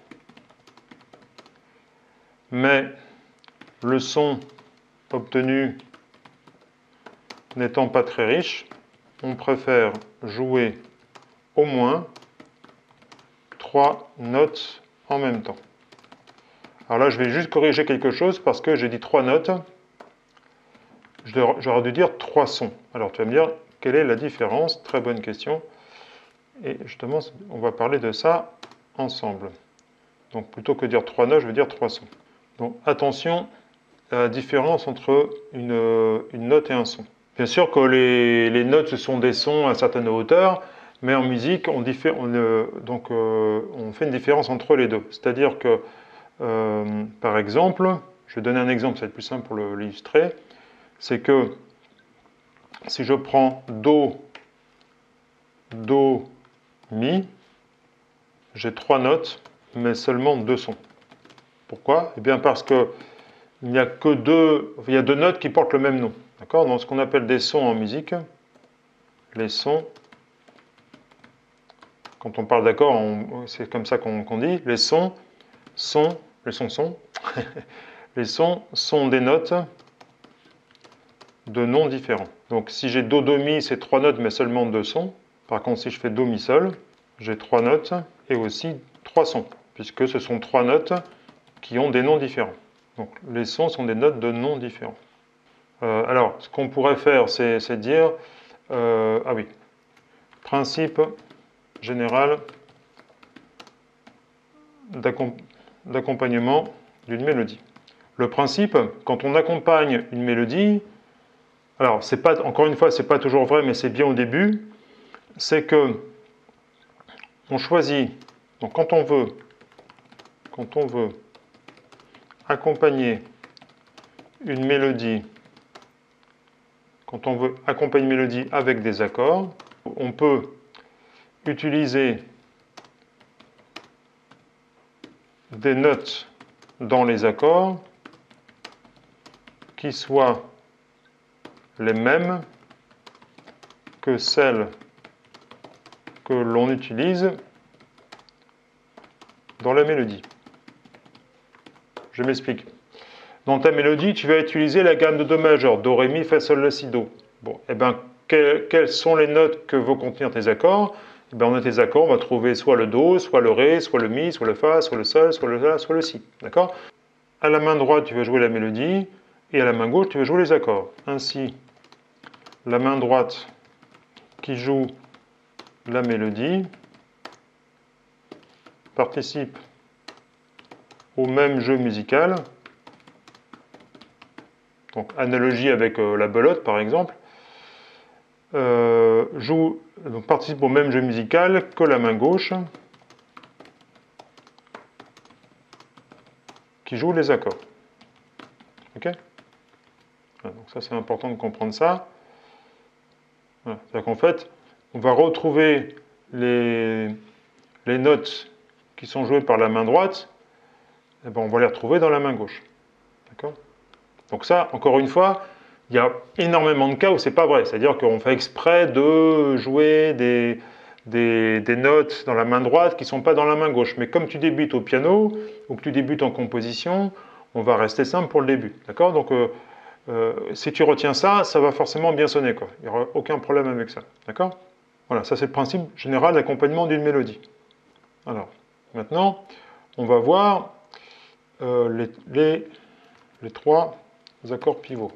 Mais le son obtenu n'étant pas très riche, on préfère jouer au moins trois notes en même temps. Alors là, je vais juste corriger quelque chose parce que j'ai dit trois notes. J'aurais dû dire trois sons. Alors tu vas me dire, quelle est la différence? Très bonne question. Et justement, on va parler de ça ensemble. Donc plutôt que dire trois notes, je veux dire trois sons. Donc attention à la différence entre une note et un son. Bien sûr que les notes, ce sont des sons à certaines hauteur, mais en musique, on fait une différence entre les deux. C'est-à-dire que, par exemple, je vais donner un exemple, ça va être plus simple pour l'illustrer, c'est que si je prends Do, Do, Mi, j'ai trois notes, mais seulement deux sons. Pourquoi? Eh bien parce que il y a deux notes qui portent le même nom. D'accord? Dans ce qu'on appelle des sons en musique, les sons, quand on parle d'accord, c'est comme ça qu'on dit, les sons sont des notes de noms différents. Donc si j'ai Do, Do, Mi, c'est trois notes mais seulement deux sons. Par contre, si je fais Do, Mi, Sol, j'ai trois notes et aussi trois sons, puisque ce sont trois notes qui ont des noms différents. Donc les sons sont des notes de noms différents. Alors, ce qu'on pourrait faire, c'est dire... ah oui, principe général d'accompagnement d'une mélodie. Le principe, quand on accompagne une mélodie... Alors, c'est pas, encore une fois, ce n'est pas toujours vrai, mais c'est bien au début. C'est que on choisit, donc quand on veut accompagner une mélodie, quand on veut accompagner une mélodie avec des accords, on peut utiliser des notes dans les accords qui soient les mêmes que celles que l'on utilise dans la mélodie. Je m'explique. Dans ta mélodie, tu vas utiliser la gamme de Do majeur, Do, Ré, Mi, Fa, Sol, La, Si, Do. Bon, et bien, quelles sont les notes que vont contenir tes accords? Et bien, on a tes accords, on va trouver soit le Do, soit le Ré, soit le Mi, soit le Fa, soit le Sol, soit le La, soit le Si. D'accord? À la main droite, tu vas jouer la mélodie, et à la main gauche, tu vas jouer les accords. Ainsi, la main droite qui joue la mélodie participe au même jeu musical, donc analogie avec la belote par exemple, participe au même jeu musical que la main gauche qui joue les accords. Ok, voilà, donc ça c'est important de comprendre ça. Voilà, c'est-à-dire qu'en fait, on va retrouver les notes qui sont jouées par la main droite, et ben on va les retrouver dans la main gauche. D'accord ? Donc ça, encore une fois, il y a énormément de cas où c'est pas vrai. C'est-à-dire qu'on fait exprès de jouer des notes dans la main droite qui ne sont pas dans la main gauche. Mais comme tu débutes au piano, ou que tu débutes en composition, on va rester simple pour le début. D'accord ? Donc si tu retiens ça, ça va forcément bien sonner, quoi. Il n'y aura aucun problème avec ça. D'accord ? Voilà, ça c'est le principe général d'accompagnement d'une mélodie. Alors, maintenant, on va voir les trois accords pivots.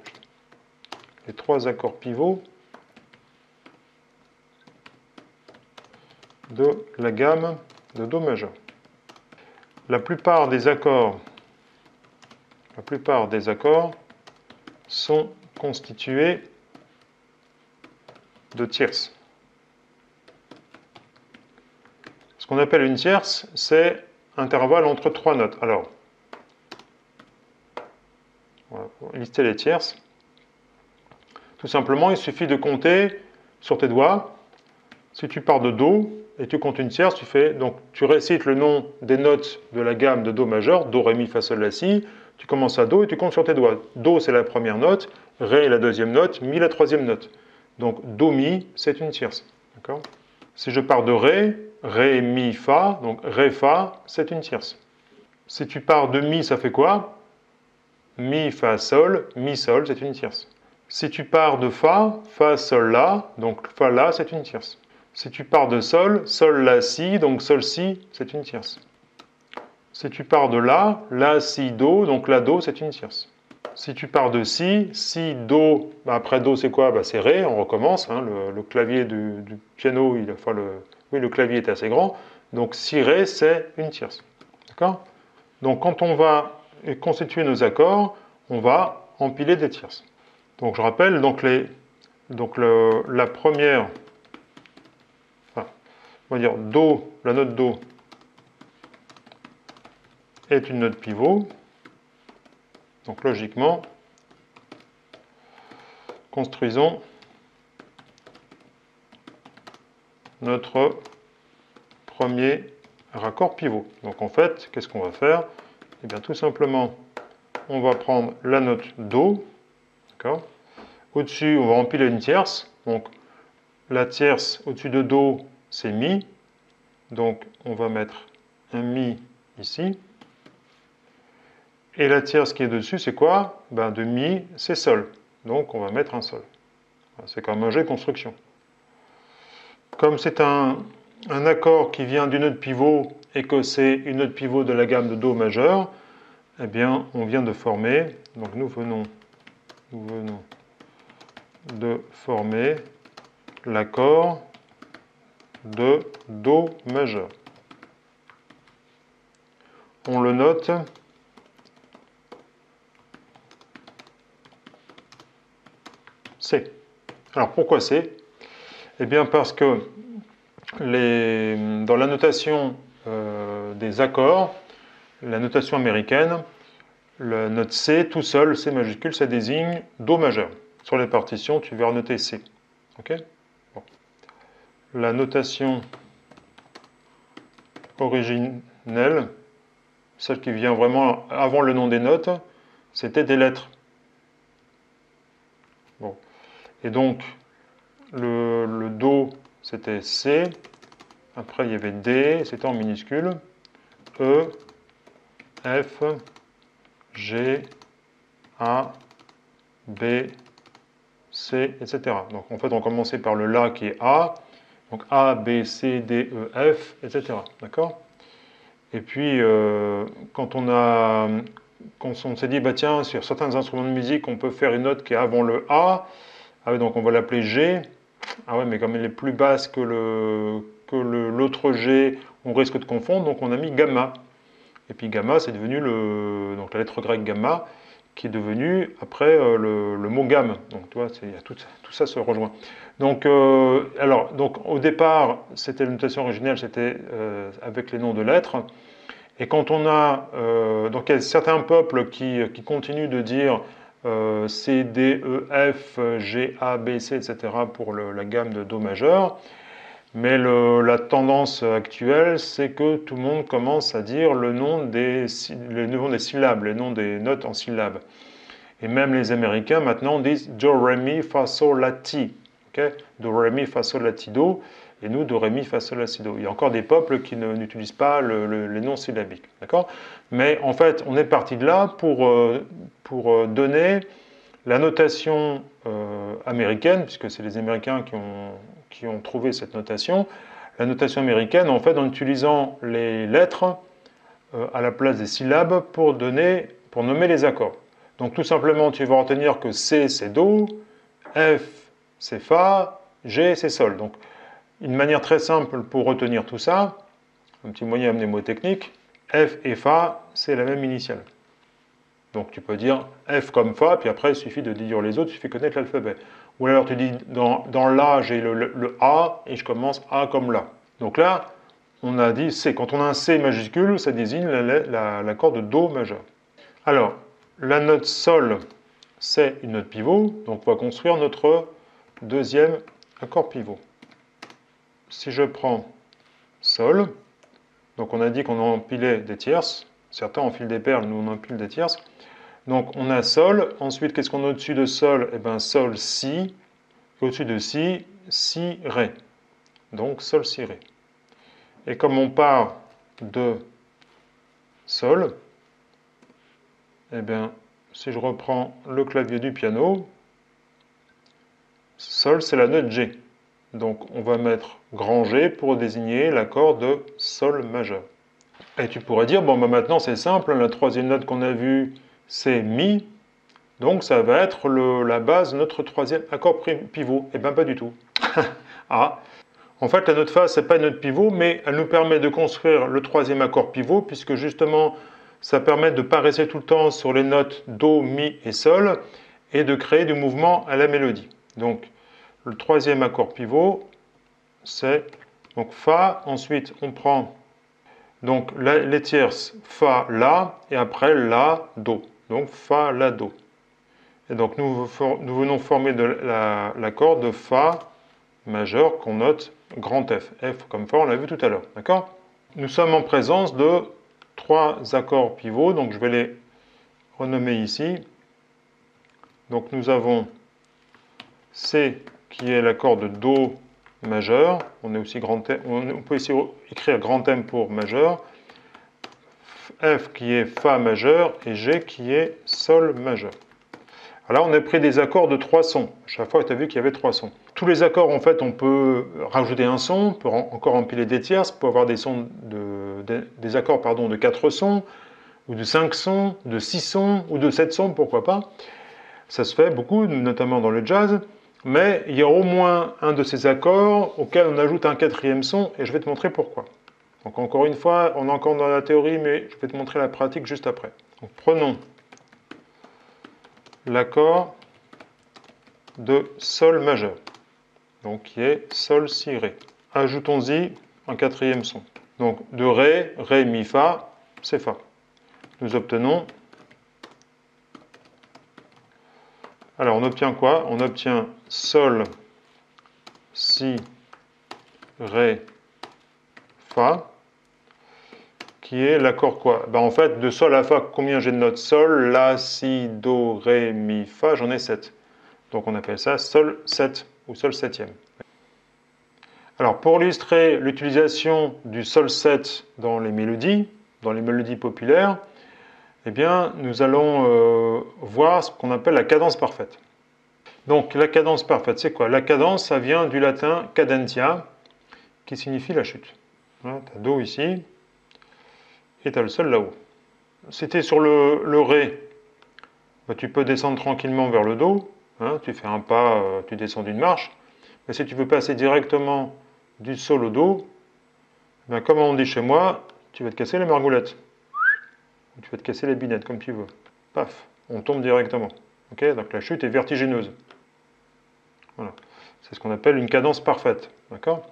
Les trois accords pivots de la gamme de Do majeur. La plupart des accords sont constitués de tierces. Ce qu'on appelle une tierce, c'est intervalle entre trois notes. Alors, on va lister les tierces. Tout simplement, il suffit de compter sur tes doigts. Si tu pars de Do et tu comptes une tierce, tu récites le nom des notes de la gamme de Do majeur, Do, Ré, Mi, Fa, Sol, La, Si. Tu commences à Do et tu comptes sur tes doigts. Do, c'est la première note, Ré, la deuxième note, Mi, la troisième note. Donc, Do, Mi, c'est une tierce. D'accord ? Si je pars de Ré, Ré, Mi, Fa, donc Ré, Fa, c'est une tierce. Si tu pars de Mi, ça fait quoi? Mi, Fa, Sol, Mi, Sol, c'est une tierce. Si tu pars de Fa, Fa, Sol, La, donc Fa, La, c'est une tierce. Si tu pars de Sol, Sol, La, Si, donc Sol, Si, c'est une tierce. Si tu pars de La, La, Si, Do, donc La, Do, c'est une tierce. Si tu pars de Si, Si, Do, bah après Do, c'est quoi? Bah c'est Ré, on recommence, hein, le clavier du piano, le clavier est assez grand, donc Si, Ré, c'est une tierce. D'accord? Donc quand on va constituer nos accords, on va empiler des tierces. Donc je rappelle, on va dire Do, la note Do est une note pivot, donc logiquement, construisons notre premier raccord pivot. Donc en fait, qu'est-ce qu'on va faire? Eh bien tout simplement, on va prendre la note Do, d'accord? Au-dessus, on va empiler une tierce, donc la tierce au-dessus de Do, c'est Mi, donc on va mettre un Mi ici. Et la tierce qui est dessus, c'est quoi? Ben, de Mi, c'est Sol. Donc on va mettre un Sol. C'est comme un jeu de construction. Comme c'est un accord qui vient d'une note pivot et que c'est une note pivot de la gamme de Do majeur, eh bien on vient de former, donc nous venons de former l'accord de Do majeur. On le note C. Alors pourquoi C? Eh bien parce que dans la notation des accords, la notation américaine, la note C tout seul, C majuscule, ça désigne Do majeur. Sur les partitions, tu vas noter C. Okay, bon. La notation originelle, celle qui vient vraiment avant le nom des notes, c'était des lettres. Bon. Et donc, le Do, c'était C, après il y avait D, c'était en minuscule, E, F, G, A, B, C, etc. Donc en fait, on commençait par le La qui est A, donc A, B, C, D, E, F, etc. D'accord? Et puis, quand on s'est dit, bah tiens, sur certains instruments de musique, on peut faire une note qui est avant le A, ah oui, donc on va l'appeler G, ah ouais, mais comme elle est plus basse que le, que l'autre G, on risque de confondre, donc on a mis gamma. Et puis gamma, c'est devenu donc la lettre grecque gamma, qui est devenue après le mot gamme. Donc tu vois, tout ça se rejoint. Donc, au départ, c'était la notation originelle, c'était avec les noms de lettres. Et quand on a, donc il y a certains peuples qui continuent de dire C, D, E, F, G, A, B, C, etc. pour la gamme de Do majeur. Mais la tendance actuelle, c'est que tout le monde commence à dire le nom des syllabes, les noms des notes en syllabes. Et même les Américains, maintenant, disent Do, Ré, Mi, Fa, Sol, La, Ti. Okay, Do, Ré, Mi, Fa, Sol, La, Ti, Do. Et nous, Do, Ré, Mi, Fa, Sol, La, Si, Do. Il y a encore des peuples qui n'utilisent pas les noms syllabiques. D'accord ? Mais en fait, on est parti de là pour donner la notation américaine, puisque c'est les Américains qui ont trouvé cette notation, la notation américaine, en fait, en utilisant les lettres à la place des syllabes pour nommer les accords. Donc tout simplement, tu vas retenir que C, c'est Do, F, c'est Fa, G, c'est Sol. Donc une manière très simple pour retenir tout ça, un petit moyen mnémotechnique, F et Fa, c'est la même initiale. Donc tu peux dire F comme Fa, puis après il suffit de dire les autres, il suffit de connaître l'alphabet. Ou alors tu dis dans La, j'ai le A, et je commence A comme La. Donc là, on a dit C. Quand on a un C majuscule, ça désigne l'accord de Do majeur. Alors, la note Sol, c'est une note pivot, donc on va construire notre deuxième accord pivot. Si je prends Sol, donc on a dit qu'on empilait des tierces, certains enfilent des perles, nous on empile des tierces. Donc on a Sol, ensuite qu'est-ce qu'on a au-dessus de Sol? Eh bien Sol, Si, au-dessus de Si, Si, Ré. Donc Sol, Si, Ré. Et comme on part de Sol, eh bien si je reprends le clavier du piano, Sol c'est la note G. Donc on va mettre grand G pour désigner l'accord de Sol majeur. Et tu pourrais dire, bon bah maintenant c'est simple, la troisième note qu'on a vue, c'est Mi, donc ça va être la base de notre troisième accord pivot. Eh bien, pas du tout. Ah. En fait, la note Fa, ce n'est pas une note pivot, mais elle nous permet de construire le troisième accord pivot, puisque justement, ça permet de ne pas rester tout le temps sur les notes Do, Mi et Sol, et de créer du mouvement à la mélodie. Donc, le troisième accord pivot, c'est donc Fa. Ensuite, on prend donc les tierces Fa, La, et après La, Do. Donc Fa, La, Do. Et donc nous venons former l'accord de Fa majeur qu'on note grand F. F comme Fa, on l'a vu tout à l'heure. D'accord ? Nous sommes en présence de trois accords pivots. Donc je vais les renommer ici. Donc nous avons C qui est l'accord de Do majeur. On est aussi grand M. On peut ici écrire grand M pour majeur. F qui est Fa majeur et G qui est Sol majeur. Alors là, on a pris des accords de trois sons. Chaque fois, tu as vu qu'il y avait trois sons. Tous les accords, en fait, on peut rajouter un son, on peut encore empiler des tierces, on peut avoir des accords de 4 sons, ou de 5 sons, de 6 sons, ou de 7 sons, pourquoi pas. Ça se fait beaucoup, notamment dans le jazz. Mais il y a au moins un de ces accords auquel on ajoute un quatrième son, et je vais te montrer pourquoi. Donc encore une fois, on est encore dans la théorie, mais je vais te montrer la pratique juste après. Donc prenons l'accord de Sol majeur, donc qui est Sol, Si, Ré. Ajoutons-y un quatrième son. Donc de Ré, Ré, Mi, Fa, c'est Fa. Nous obtenons... Alors on obtient quoi? On obtient Sol, Si, Ré, Fa, qui est l'accord quoi? Ben en fait, de Sol à Fa, combien j'ai de notes? Sol, La, Si, Do, Ré, Mi, Fa, j'en ai 7. Donc on appelle ça Sol 7 ou Sol 7e. Alors pour illustrer l'utilisation du Sol 7 dans les mélodies populaires, eh bien, nous allons voir ce qu'on appelle la cadence parfaite. Donc, la cadence parfaite, c'est quoi? La cadence, ça vient du latin cadentia, qui signifie la chute. Voilà, tu as Do ici, et tu as le Sol là-haut. Si tu es sur le Ré, bah, tu peux descendre tranquillement vers le Do, hein, tu fais un pas, tu descends d'une marche, mais si tu veux passer directement du Sol au Do, ben, comme on dit chez moi, tu vas te casser les margoulettes. Ou tu vas te casser les binettes, comme tu veux. Paf, on tombe directement. Okay, donc la chute est vertigineuse. Voilà. C'est ce qu'on appelle une cadence parfaite. D'accord ?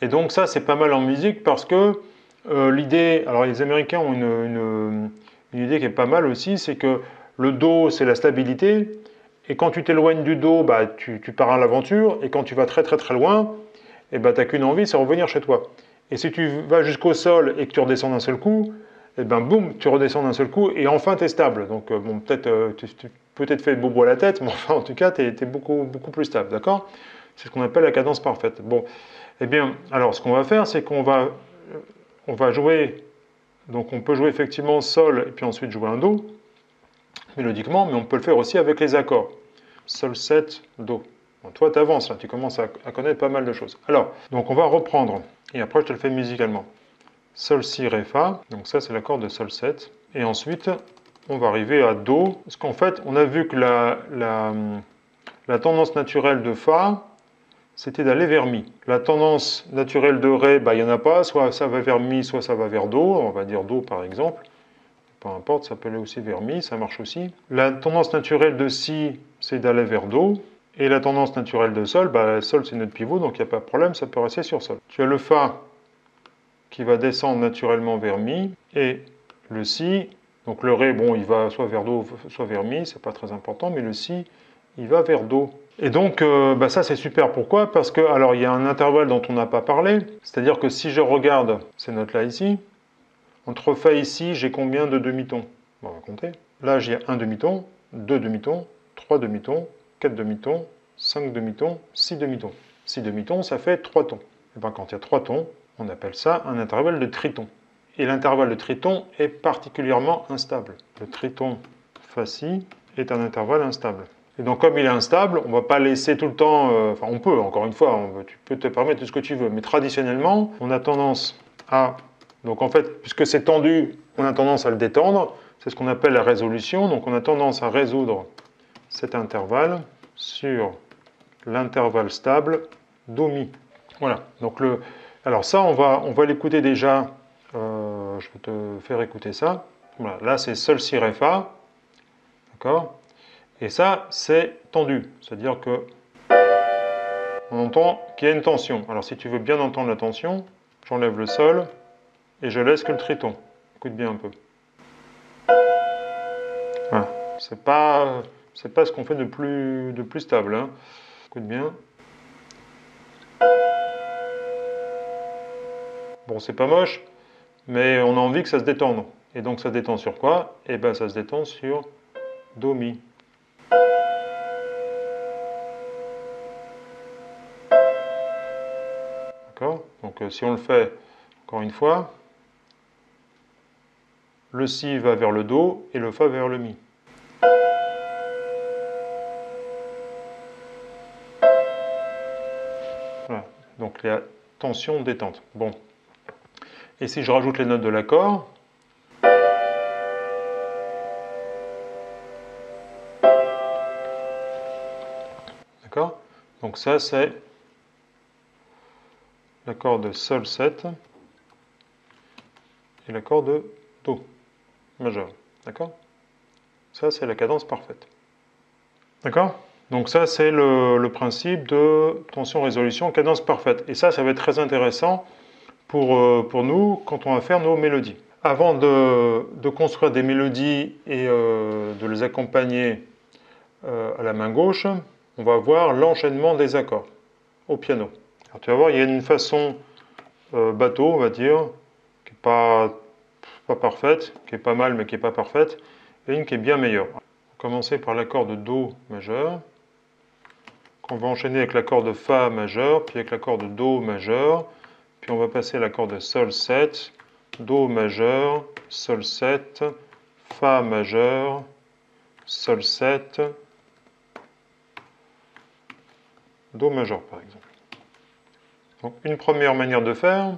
Et donc ça, c'est pas mal en musique parce que l'idée... Alors les Américains ont une idée qui est pas mal aussi, c'est que le Do, c'est la stabilité. Et quand tu t'éloignes du Do, bah, tu pars à l'aventure. Et quand tu vas très très très loin, et bah, tu n'as qu'une envie, c'est revenir chez toi. Et si tu vas jusqu'au sol et que tu redescends d'un seul coup, et ben boum, tu redescends d'un seul coup et enfin tu es stable. Donc bon, peut-être tu peut-être fais bobo à la tête, mais enfin en tout cas tu es beaucoup plus stable, d'accord? C'est ce qu'on appelle la cadence parfaite. Bon, eh bien, alors ce qu'on va faire, c'est qu'on va, jouer, donc on peut jouer effectivement sol et puis ensuite jouer un Do, mélodiquement, mais on peut le faire aussi avec les accords. Sol, 7, Do. Bon, toi tu avances là, tu commences à connaître pas mal de choses. Alors, donc on va reprendre et après je te le fais musicalement. Sol, Si, Ré, Fa, donc ça c'est l'accord de Sol 7, et ensuite on va arriver à Do, parce qu'en fait on a vu que la tendance naturelle de Fa, c'était d'aller vers Mi. La tendance naturelle de Ré, bah, il n'y en a pas, soit ça va vers Mi, soit ça va vers Do, on va dire Do par exemple, peu importe, ça peut aller aussi vers Mi, ça marche aussi. La tendance naturelle de Si, c'est d'aller vers Do, et la tendance naturelle de Sol, bah, Sol c'est notre pivot, donc il n'y a pas de problème, ça peut rester sur Sol. Tu as le Fa, qui va descendre naturellement vers Mi, et le Si, donc le Ré, bon, il va soit vers Do, soit vers Mi, c'est pas très important, mais le Si, il va vers Do. Et donc, bah ça c'est super, pourquoi? Parce que, alors, il y a un intervalle dont on n'a pas parlé, c'est-à-dire que si je regarde ces notes-là ici, entre Fa et Si, j'ai combien de demi-tons? Bon, on va compter. Là, j'ai un demi-ton, deux demi-tons, trois demi-tons, quatre demi-tons, cinq demi-tons, six demi-tons. Six demi-tons, ça fait trois tons. Et bien, quand il y a trois tons, on appelle ça un intervalle de triton. Et l'intervalle de triton est particulièrement instable. Le triton Fa-Si est un intervalle instable. Et donc comme il est instable, on ne va pas laisser tout le temps... Enfin, on peut, encore une fois, tu peux te permettre ce que tu veux. Mais traditionnellement, on a tendance à... Donc en fait, puisque c'est tendu, on a tendance à le détendre. C'est ce qu'on appelle la résolution. Donc on a tendance à résoudre cet intervalle sur l'intervalle stable Do-Mi. Voilà, donc le... Alors ça, on va l'écouter déjà, je vais te faire écouter ça. Voilà, là c'est Sol, Si, Ré, Fa, d'accord? Et ça, c'est tendu, c'est-à-dire que on entend qu'il y a une tension. Alors si tu veux bien entendre la tension, j'enlève le Sol et je laisse que le triton. Écoute bien un peu. Voilà, c'est pas ce qu'on fait de plus stable, hein. Écoute bien. Bon, c'est pas moche, mais on a envie que ça se détende. Et donc ça se détend sur quoi? Et bien ça se détend sur Do, Mi. D'accord? Donc si on le fait encore une fois, le Si va vers le Do et le Fa vers le Mi. Voilà, donc la tension détente. Bon. Et si je rajoute les notes de l'accord, d'accord? Donc ça c'est l'accord de Sol 7 et l'accord de Do majeur, d'accord? Ça c'est la cadence parfaite, d'accord? Donc ça c'est le principe de tension-résolution, cadence parfaite. Et ça va être très intéressant pour nous, quand on va faire nos mélodies. Avant de construire des mélodies et de les accompagner à la main gauche, on va voir l'enchaînement des accords au piano. Alors, tu vas voir, il y a une façon bateau, on va dire, qui n'est pas parfaite, qui est pas mal, mais qui n'est pas parfaite, et une qui est bien meilleure. On va commencer par l'accord de Do majeur, qu'on va enchaîner avec l'accord de Fa majeur, puis avec l'accord de Do majeur, puis on va passer à l'accord de Sol 7, Do majeur, Sol 7, Fa majeur, Sol 7, Do majeur par exemple. Donc une première manière de faire,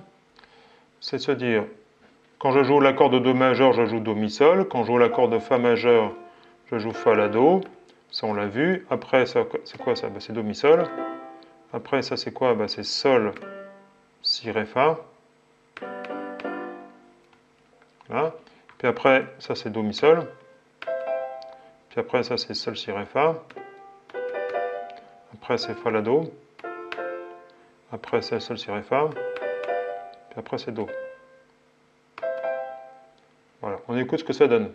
c'est de se dire, quand je joue l'accord de Do majeur, je joue Do mi sol, quand je joue l'accord de Fa majeur, je joue Fa la Do, ça on l'a vu, après ça c'est quoi ça? C'est Do mi sol, après ça c'est quoi? C'est Sol si Ré Fa. Voilà. Puis après, ça c'est Do Mi Sol. Puis après, ça c'est Sol Si Ré Fa. Après, c'est Fa La Do. Après, c'est Sol Si Ré Fa. Puis après, c'est Do. Voilà, on écoute ce que ça donne.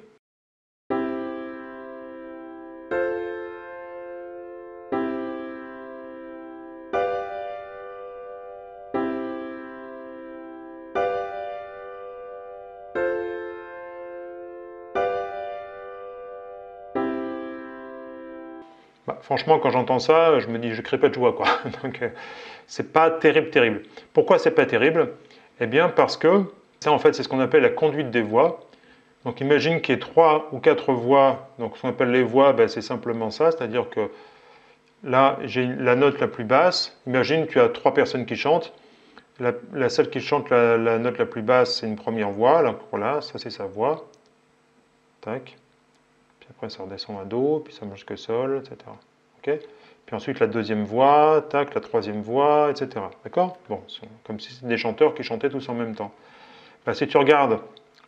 Bah, franchement, quand j'entends ça, je me dis, je crie pas de joie, quoi. Donc, c'est pas terrible, terrible. Pourquoi c'est pas terrible? Eh bien, parce que ça, en fait, c'est ce qu'on appelle la conduite des voix. Donc, imagine qu'il y ait 3 ou 4 voix. Donc, ce qu'on appelle les voix, bah, c'est simplement ça. C'est-à-dire que là, j'ai la note la plus basse. Imagine, tu as 3 personnes qui chantent. Celle qui chante la note la plus basse, c'est une première voix. Donc, voilà, ça, c'est sa voix. Tac. Puis après, ça redescend à Do, puis ça monte jusque Sol, etc. Okay, puis ensuite, la deuxième voix, tac, la troisième voix, etc. D'accord? Bon, comme si c'était des chanteurs qui chantaient tous en même temps. Bah, si tu regardes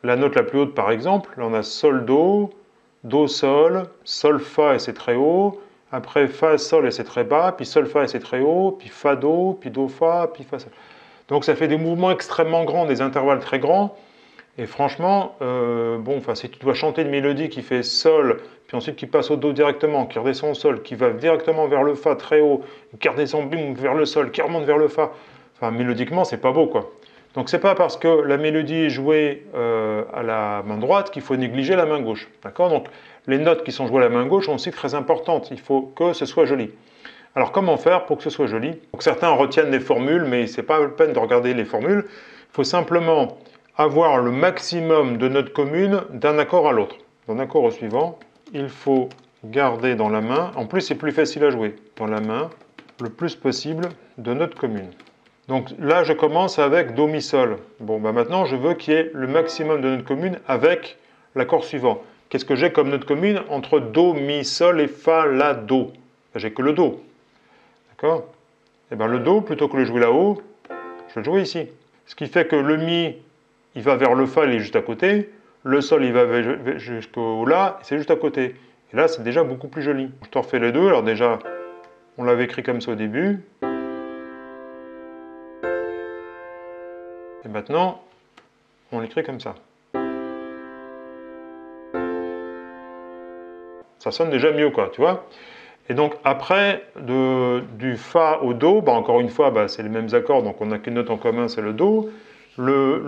la note la plus haute, par exemple, là, on a Sol, Do, Do, Sol, Sol, Fa, et c'est très haut. Après, Fa, Sol, et c'est très bas. Puis Sol, Fa, et c'est très haut. Puis Fa, Do, puis Do, Fa, puis Fa, Sol. Donc, ça fait des mouvements extrêmement grands, des intervalles très grands. Et franchement, bon, enfin, si tu dois chanter une mélodie qui fait Sol, puis ensuite qui passe au Do directement, qui redescend au Sol, qui va directement vers le Fa très haut, qui redescend boum, vers le Sol, qui remonte vers le Fa, enfin, mélodiquement, c'est pas beau, quoi. Donc, c'est pas parce que la mélodie est jouée à la main droite qu'il faut négliger la main gauche, d'accord? Donc, les notes qui sont jouées à la main gauche sont aussi très importantes, il faut que ce soit joli. Alors, comment faire pour que ce soit joli? Donc, certains retiennent les formules, mais c'est pas la peine de regarder les formules, il faut simplement avoir le maximum de notes communes d'un accord à l'autre. D'un accord au suivant, il faut garder dans la main, en plus c'est plus facile à jouer, dans la main, le plus possible de notes communes. Donc là je commence avec Do, Mi, Sol. Bon, bah maintenant je veux qu'il y ait le maximum de notes communes avec l'accord suivant. Qu'est-ce que j'ai comme note commune entre Do, Mi, Sol et Fa, La, Do? J'ai que le Do. D'accord? Et bien le Do, plutôt que le jouer là-haut, je vais le jouer ici. Ce qui fait que le Mi, il va vers le Fa, il est juste à côté. Le Sol, il va jusqu'au La, c'est juste à côté. Et là, c'est déjà beaucoup plus joli. Je te refais les deux. Alors déjà, on l'avait écrit comme ça au début. Et maintenant, on l'écrit comme ça. Ça sonne déjà mieux, quoi, tu vois. Et donc après, du Fa au Do, bah, encore une fois, bah, c'est les mêmes accords, donc on n'a qu'une note en commun, c'est le Do. Le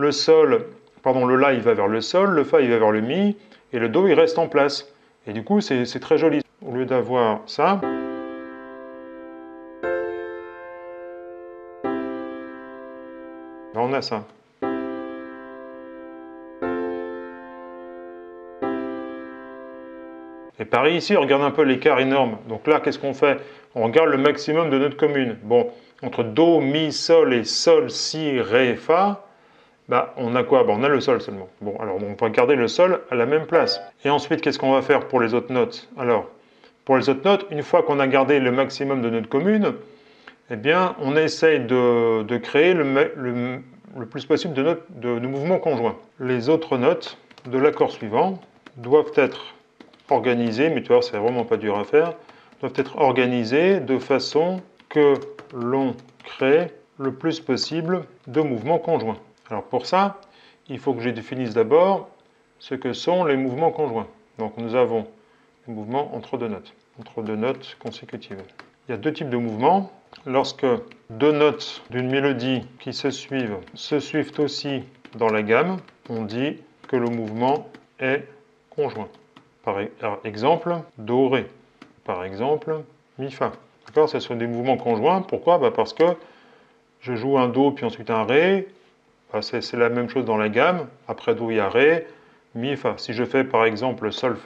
La, il va vers le Sol, le Fa, il va vers le Mi, et le Do, il reste en place. Et du coup, c'est très joli. Au lieu d'avoir ça, on a ça. Et pareil ici, on regarde un peu l'écart énorme. Donc là, qu'est-ce qu'on fait? On regarde le maximum de notes communes. Bon, entre Do, Mi, Sol et Sol, Si, Ré, Fa, bah, on a quoi? Bah, on a le Sol seulement. Bon, alors on va garder le Sol à la même place. Et ensuite, qu'est-ce qu'on va faire pour les autres notes? Alors, pour les autres notes, une fois qu'on a gardé le maximum de notes communes, eh bien, on essaye de créer le plus possible de notes de mouvements conjoints. Les autres notes de l'accord suivant doivent être organisées, mais tu vois, c'est vraiment pas dur à faire, doivent être organisées de façon que l'on crée le plus possible de mouvements conjoints. Alors pour ça, il faut que je définisse d'abord ce que sont les mouvements conjoints. Donc nous avons les mouvements entre deux notes consécutives. Il y a 2 types de mouvements. Lorsque 2 notes d'une mélodie qui se suivent aussi dans la gamme, on dit que le mouvement est conjoint. Par exemple, Do, Ré. Par exemple, Mi, Fa. D'accord? Ce sont des mouvements conjoints. Pourquoi? Bah parce que je joue un Do puis ensuite un Ré. C'est la même chose dans la gamme. Après Do, il y a Ré, Mi et Fa. Si je fais par exemple Sol,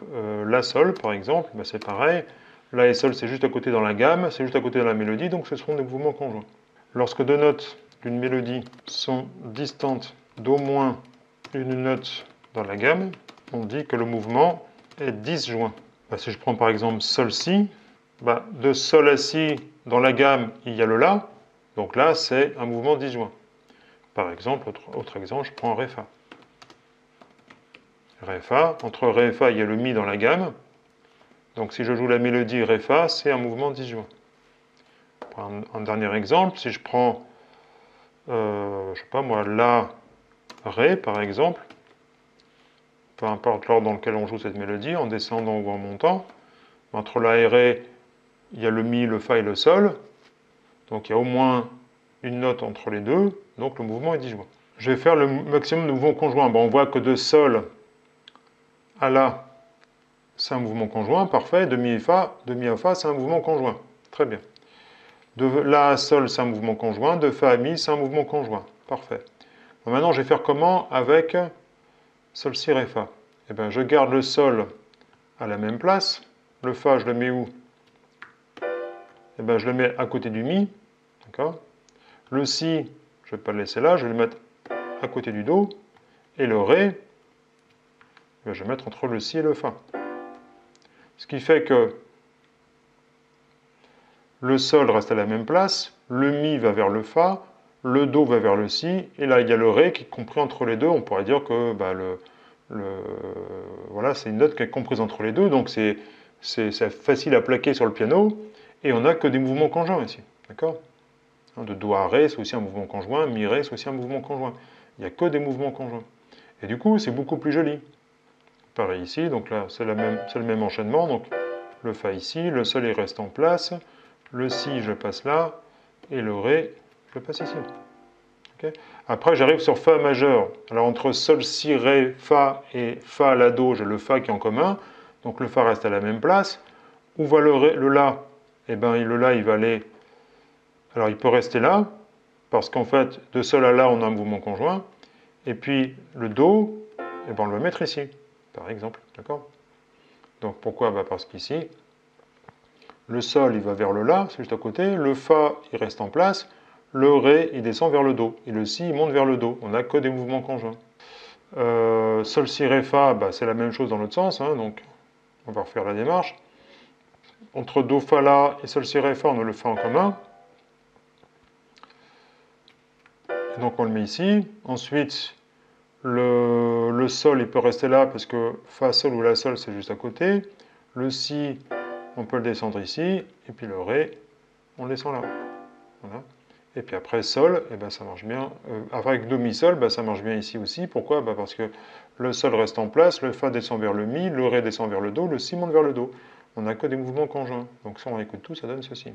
La, Sol, par exemple, ben c'est pareil. La et Sol, c'est juste à côté dans la gamme, c'est juste à côté de la mélodie, donc ce seront des mouvements conjoints. Lorsque 2 notes d'une mélodie sont distantes d'au moins une note dans la gamme, on dit que le mouvement est disjoint. Ben, si je prends par exemple Sol, Si, ben, de Sol à Si, dans la gamme, il y a le La, donc là, c'est un mouvement disjoint. Par exemple, autre exemple, je prends Ré-Fa. Ré-Fa, entre Ré et Fa, il y a le Mi dans la gamme. Donc si je joue la mélodie Ré-Fa, c'est un mouvement disjoint. Un dernier exemple, si je prends, je sais pas moi, La, Ré par exemple, peu importe l'ordre dans lequel on joue cette mélodie, en descendant ou en montant, entre La et Ré, il y a le Mi, le Fa et le Sol, donc il y a au moins une note entre les deux, donc le mouvement est disjoint. Je vais faire le maximum de mouvements conjoints. Bon, on voit que de Sol à La, c'est un mouvement conjoint, parfait, de Mi à Fa, c'est un mouvement conjoint, très bien. De La à Sol, c'est un mouvement conjoint. De Fa à Mi, c'est un mouvement conjoint. Parfait. Alors maintenant, je vais faire comment avec Sol, Si, Ré, Fa. Eh bien, je garde le Sol à la même place. Le Fa, je le mets où? Eh bien, je le mets à côté du Mi. D'accord. Le Si, je ne vais pas le laisser là. Je vais le mettre à côté du Do. Et le Ré, eh bien, je vais mettre entre le Si et le Fa. Ce qui fait que le Sol reste à la même place, le Mi va vers le Fa, le Do va vers le Si, et là il y a le Ré qui est compris entre les deux. On pourrait dire que bah, voilà, c'est une note qui est comprise entre les deux, donc c'est facile à plaquer sur le piano, et on n'a que des mouvements conjoints ici, d'accord? De Do à Ré, c'est aussi un mouvement conjoint, Mi Ré, c'est aussi un mouvement conjoint. Il n'y a que des mouvements conjoints. Et du coup, c'est beaucoup plus joli. Pareil ici, donc là, c'est le même enchaînement, donc le Fa ici, le Sol il reste en place, le Si, je passe là, et le Ré, je passe ici. Okay. Après, j'arrive sur Fa majeur. Alors, entre Sol, Si, Ré, Fa et Fa, La, Do, j'ai le Fa qui est en commun. Donc, le Fa reste à la même place. Où va le La? Eh bien, le La, il va aller... Alors, il peut rester là, parce qu'en fait, de Sol à La, on a un mouvement conjoint. Et puis, le Do, eh ben, on le va mettre ici, par exemple. D'accord? Donc, pourquoi? Bah, parce qu'ici... Le Sol, il va vers le La, c'est juste à côté. Le Fa, il reste en place. Le Ré, il descend vers le Do. Et le Si, il monte vers le Do. On n'a que des mouvements conjoints. Sol, Si, Ré, Fa, bah, c'est la même chose dans l'autre sens. Hein, donc, on va refaire la démarche. Entre Do, Fa, La et Sol, Si, Ré, Fa, on a le Fa en commun. Et donc, on le met ici. Ensuite, le Sol, il peut rester là parce que Fa, Sol ou La, Sol, c'est juste à côté. Le Si... on peut le descendre ici, et puis le Ré, on le descend là. Voilà. Et puis après Sol, eh ben, ça marche bien. Avec Do, Mi, Sol, ben, ça marche bien ici aussi. Pourquoi? Ben, parce que le Sol reste en place, le Fa descend vers le Mi, le Ré descend vers le Do, le Si monte vers le Do. On n'a que des mouvements conjoints. Donc si on écoute tout, ça donne ceci.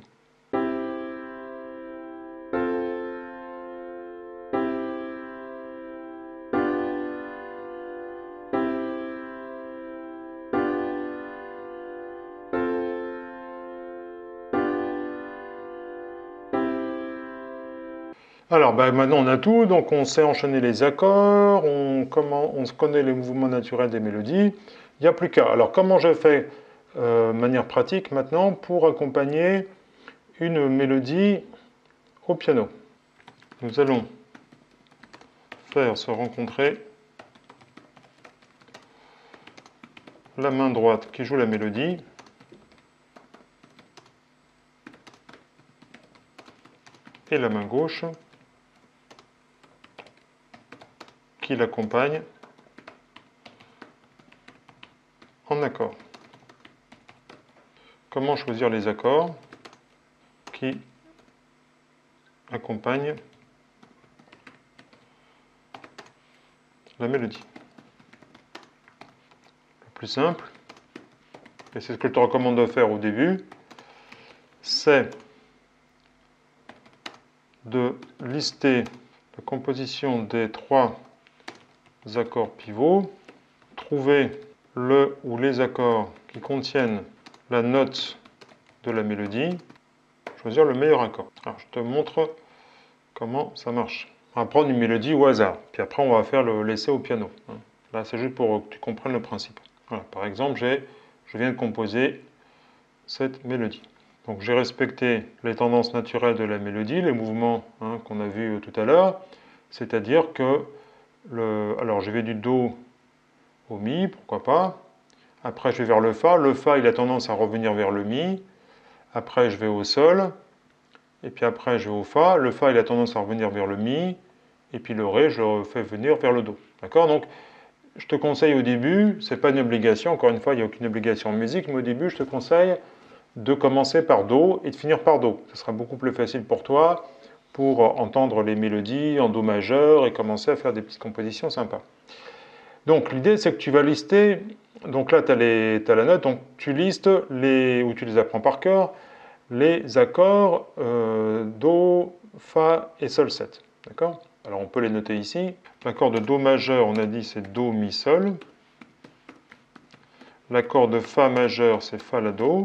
Alors ben maintenant on a tout, donc on sait enchaîner les accords, on connaît les mouvements naturels des mélodies, il n'y a plus qu'à. Alors comment je fais de manière pratique maintenant pour accompagner une mélodie au piano? Nous allons faire se rencontrer la main droite qui joue la mélodie et la main gauche qui l'accompagne en accord. Comment choisir les accords qui accompagnent la mélodie? Le plus simple, et c'est ce que je te recommande de faire au début, c'est de lister la composition des trois accords pivots, trouver le ou les accords qui contiennent la note de la mélodie, choisir le meilleur accord. Alors je te montre comment ça marche. On va prendre une mélodie au hasard, puis après on va faire l'essai au piano. Là c'est juste pour que tu comprennes le principe. Voilà, par exemple, je viens de composer cette mélodie. Donc j'ai respecté les tendances naturelles de la mélodie, les mouvements qu'on a vus tout à l'heure, c'est-à-dire que alors je vais du Do au Mi, pourquoi pas. Après je vais vers le Fa il a tendance à revenir vers le Mi. Après je vais au Sol, et puis après je vais au Fa, le Fa il a tendance à revenir vers le Mi, et puis le ré, je le fais venir vers le do. D'accord? Donc, je te conseille au début, c'est pas une obligation, encore une fois, il n'y a aucune obligation en musique, mais au début, je te conseille de commencer par do et de finir par do. Ce sera beaucoup plus facile pour toi, pour entendre les mélodies en do majeur et commencer à faire des petites compositions sympas. Donc, l'idée, c'est que tu vas lister, donc là, tu as la note, donc tu listes, ou tu les apprends par cœur, les accords do, fa et sol 7. D'accord? Alors, on peut les noter ici. L'accord de do majeur, on a dit, c'est do, mi, sol. L'accord de fa majeur, c'est fa, la, do.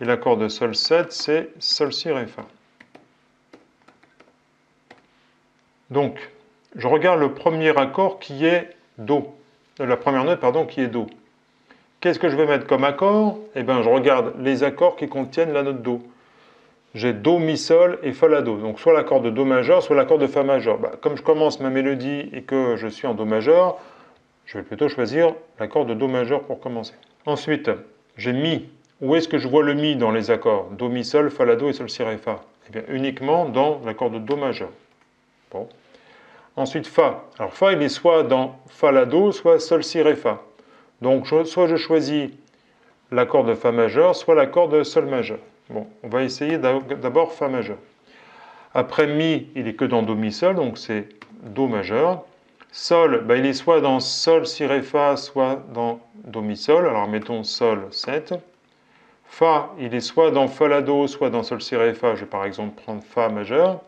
Et l'accord de sol 7, c'est sol, si, ré, fa. Donc, je regarde le premier accord qui est do. La première note, pardon, qui est do. Qu'est-ce que je vais mettre comme accord? Eh bien, je regarde les accords qui contiennent la note do. J'ai do, mi, sol et fa, la, do. Donc, soit l'accord de do majeur, soit l'accord de fa majeur. Bah, comme je commence ma mélodie et que je suis en do majeur, je vais plutôt choisir l'accord de do majeur pour commencer. Ensuite, j'ai mi. Où est-ce que je vois le mi dans les accords? Do, mi, sol, fa, la, do et sol, si, ré, fa. Eh bien, uniquement dans l'accord de do majeur. Bon. Ensuite, fa. Alors, fa, il est soit dans fa, la, do, soit sol, si, ré, fa. Donc, soit je choisis l'accord de fa majeur, soit l'accord de sol majeur. Bon, on va essayer d'abord fa majeur. Après, mi, il est que dans do, mi, sol, donc c'est do majeur. Sol, ben, il est soit dans sol, si, ré, fa, soit dans do, mi, sol. Alors, mettons sol 7. Fa, il est soit dans fa, la, do, soit dans sol, si, ré, fa. Je vais par exemple prendre fa majeur.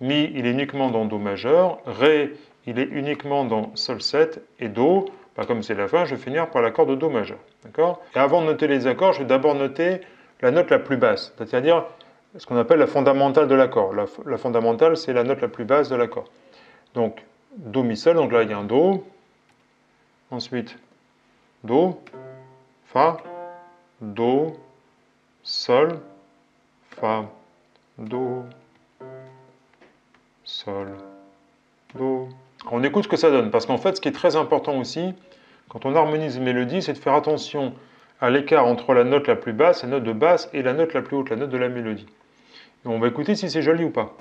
Mi, il est uniquement dans do majeur. Ré, il est uniquement dans sol 7. Et do, ben, comme c'est la fin, je vais finir par l'accord de do majeur. D'accord? Et avant de noter les accords, je vais d'abord noter la note la plus basse, c'est-à-dire ce qu'on appelle la fondamentale de l'accord. La fondamentale, c'est la note la plus basse de l'accord. Donc, do, mi, sol, donc là, il y a un do. Ensuite, do, fa, do, sol, fa, do, sol, do. On écoute ce que ça donne, parce qu'en fait, ce qui est très important aussi, quand on harmonise une mélodie, c'est de faire attention à l'écart entre la note la plus basse, la note de basse, et la note la plus haute, la note de la mélodie. Et on va écouter si c'est joli ou pas.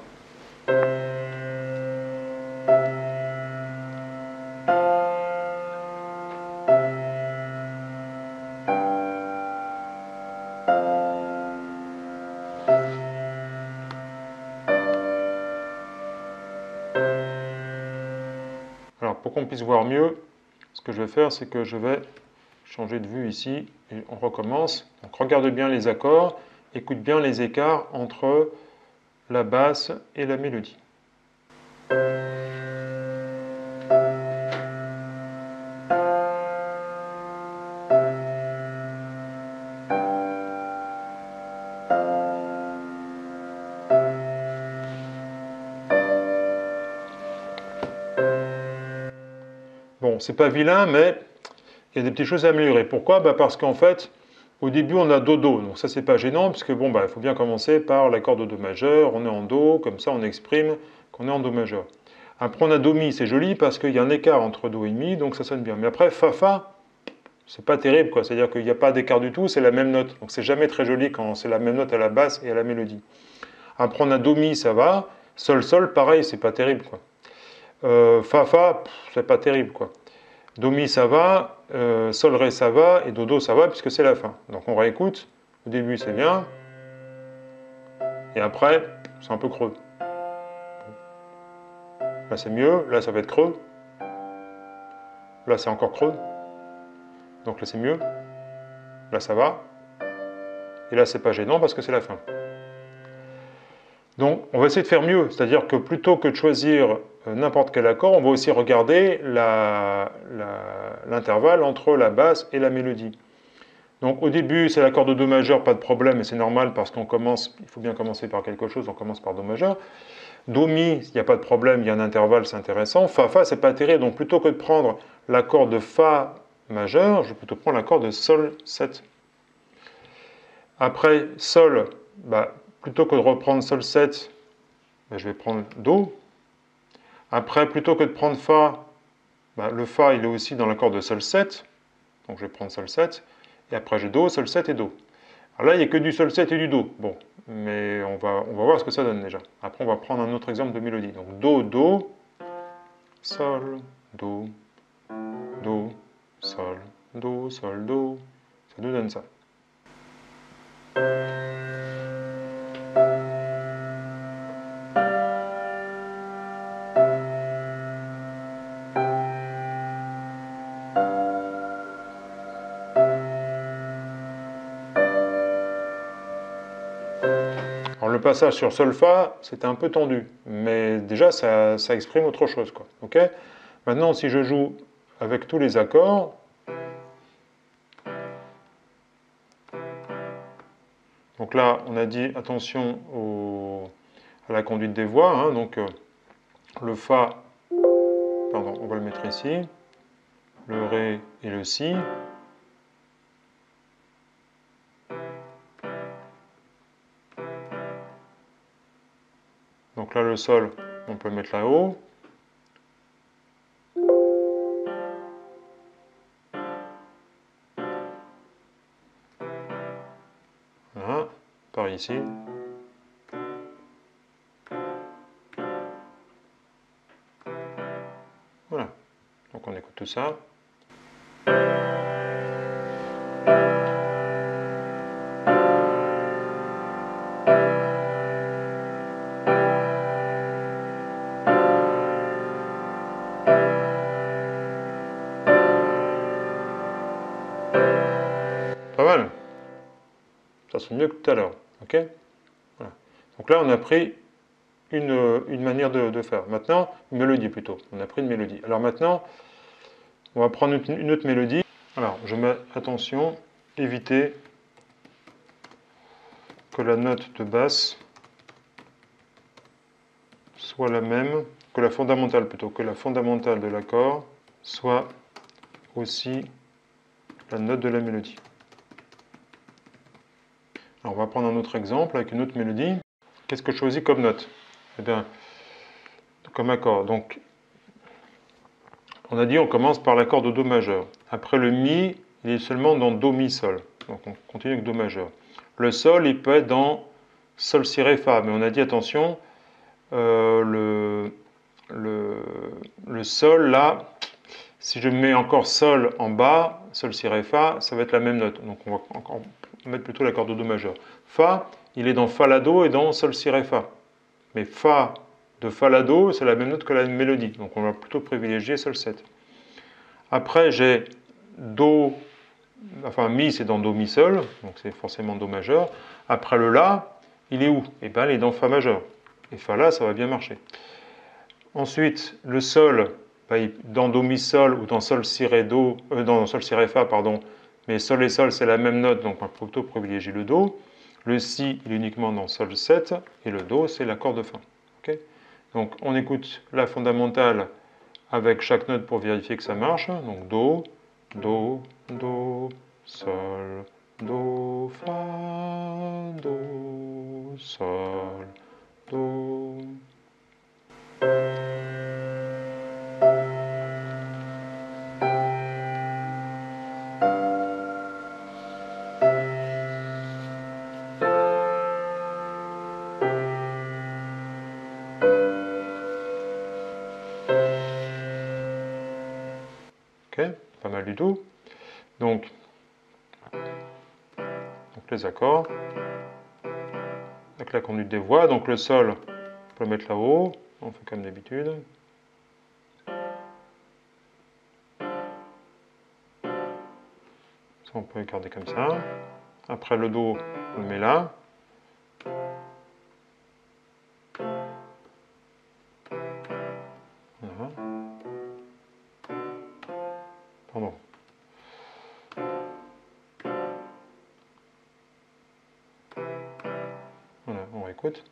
Alors, pour qu'on puisse voir mieux, ce que je vais faire, c'est que je vais changer de vue ici et on recommence. Donc regarde bien les accords, écoute bien les écarts entre la basse et la mélodie. Bon, c'est pas vilain, mais il y a des petites choses à améliorer. Pourquoi? Bah parce qu'en fait, au début, on a do-do. Donc ça, c'est pas gênant, puisque bon, bah, il faut bien commencer par l'accord de do majeur. On est en do, comme ça, on exprime qu'on est en do majeur. Après, on a do-mi. C'est joli parce qu'il y a un écart entre do et mi, donc ça sonne bien. Mais après, fa-fa, c'est pas terrible, quoi. C'est-à-dire qu'il n'y a pas d'écart du tout, c'est la même note. Donc c'est jamais très joli quand c'est la même note à la basse et à la mélodie. Après, on a do-mi, ça va. Sol-sol, pareil, c'est pas terrible, quoi. Fa-fa, c'est pas terrible, quoi. Do, mi, ça va, sol, ré, ça va, et do, do, ça va, puisque c'est la fin. Donc on réécoute, au début c'est bien, et après, c'est un peu creux. Là c'est mieux, là ça va être creux, là c'est encore creux, donc là c'est mieux, là ça va, et là c'est pas gênant parce que c'est la fin. Donc on va essayer de faire mieux, c'est-à-dire que plutôt que de choisir n'importe quel accord, on va aussi regarder l'intervalle entre la basse et la mélodie. Donc au début, c'est l'accord de do majeur, pas de problème, et c'est normal parce qu'on commence, il faut bien commencer par quelque chose, on commence par do majeur. Do, mi, il n'y a pas de problème, il y a un intervalle, c'est intéressant. Fa, fa, c'est pas terrible, donc plutôt que de prendre l'accord de fa majeur, je vais plutôt prendre l'accord de sol 7. Après sol, bah, plutôt que de reprendre sol 7, ben je vais prendre do. Après, plutôt que de prendre fa, ben le fa il est aussi dans l'accord de sol 7, donc je vais prendre sol 7, et après j'ai do, sol 7 et do. Alors là, il n'y a que du sol7 et du do. Bon, mais on va voir ce que ça donne déjà. Après, on va prendre un autre exemple de mélodie. Donc do, do, sol, do, do, sol, do, sol, do. Ça nous donne ça. Le passage sur sol-fa, c'était un peu tendu, mais déjà ça exprime autre chose, quoi. Ok, maintenant si je joue avec tous les accords, donc là on a dit attention à la conduite des voix, hein, donc le fa, pardon, on va le mettre ici, le ré et le si. Donc là, le sol, on peut le mettre là-haut. Voilà, par ici. Voilà, donc on écoute tout ça. Ça sonne mieux que tout à l'heure, ok, voilà. Donc là, on a pris une manière de faire. Maintenant, une mélodie plutôt. On a pris une mélodie. Alors maintenant, on va prendre une autre mélodie. Alors, je mets attention, éviter que la note de basse soit la même, que la fondamentale plutôt, que la fondamentale de l'accord soit aussi la note de la mélodie. Alors on va prendre un autre exemple avec une autre mélodie. Qu'est-ce que je choisis comme note? Eh bien, comme accord. Donc, on a dit on commence par l'accord de Do majeur. Après le Mi, il est seulement dans Do, Mi, Sol. Donc on continue avec Do majeur. Le Sol, il peut être dans Sol, Si, Ré, Fa. Mais on a dit attention, le Sol là, si je mets encore Sol en bas, Sol, Si, Ré, Fa, ça va être la même note. Donc on va encore mettre plutôt l'accord de Do majeur. Fa, il est dans Fa, La, Do et dans Sol, Si, Ré, Fa. Mais Fa de Fa, La, Do, c'est la même note que la mélodie. Donc on va plutôt privilégier Sol7. Après, j'ai Do, enfin Mi, c'est dans Do, Mi, Sol. Donc c'est forcément Do majeur. Après le La, il est où? Eh bien, il est dans Fa majeur. Et Fa, La, ça va bien marcher. Ensuite, le Sol, ben, dans Do, Mi, Sol ou dans Sol, Si, Ré, Do, dans Sol, Si, Ré, Fa, pardon. Mais Sol et Sol, c'est la même note, donc on va plutôt privilégier le Do. Le Si, il est uniquement dans Sol7, et le Do, c'est l'accord de fin. Okay, donc on écoute la fondamentale avec chaque note pour vérifier que ça marche. Donc Do, Do, Do, Sol, Do, Fa, Do, Sol, Do. Okay, pas mal du tout. Donc les accords, avec la conduite des voix, donc le sol, on peut le mettre là-haut, on fait comme d'habitude. Ça, on peut le garder comme ça. Après le do, on le met là. Pardon. Voilà, on réécoute.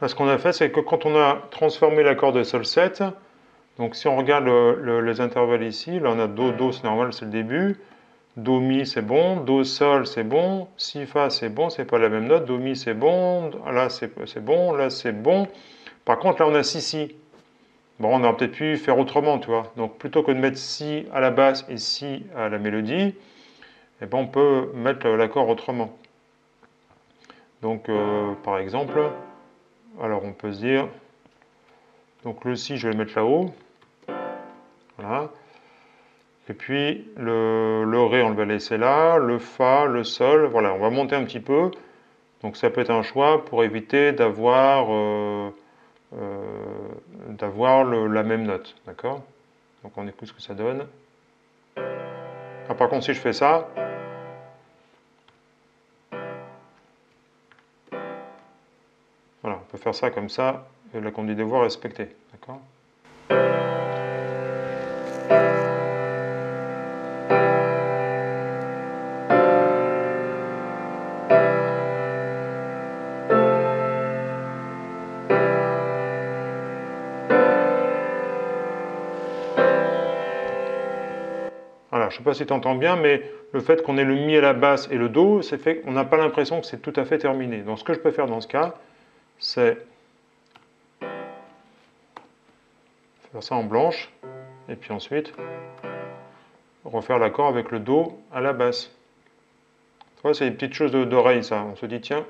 Là, ce qu'on a fait, c'est que quand on a transformé l'accord de Sol7, Donc si on regarde les intervalles ici, là on a Do, Do c'est normal, c'est le début. Do, Mi c'est bon, Do, Sol c'est bon, Si, Fa c'est bon, c'est pas la même note, Do, Mi c'est bon, là c'est bon, là c'est bon. Par contre là on a Si, Si. Bon, on aurait peut-être pu faire autrement, tu vois. Donc plutôt que de mettre Si à la basse et Si à la mélodie, eh ben, on peut mettre l'accord autrement. Donc par exemple, alors on peut se dire, donc le Si je vais le mettre là-haut, voilà. Et puis le Ré on le va laisser là, le Fa, le Sol, voilà, on va monter un petit peu. Donc ça peut être un choix pour éviter d'avoir la même note, d'accord? Donc on écoute ce que ça donne. Ah, par contre si je fais ça, voilà, on peut faire ça comme ça, et la conduite de voix respectée, d'accord? Je ne sais pas si tu entends bien, mais le fait qu'on ait le Mi à la basse et le Do, c'est fait qu'on n'a pas l'impression que c'est tout à fait terminé. Donc ce que je peux faire dans ce cas, c'est faire ça en blanche, et puis ensuite refaire l'accord avec le Do à la basse. Tu vois, c'est des petites choses d'oreille, ça. On se dit, tiens,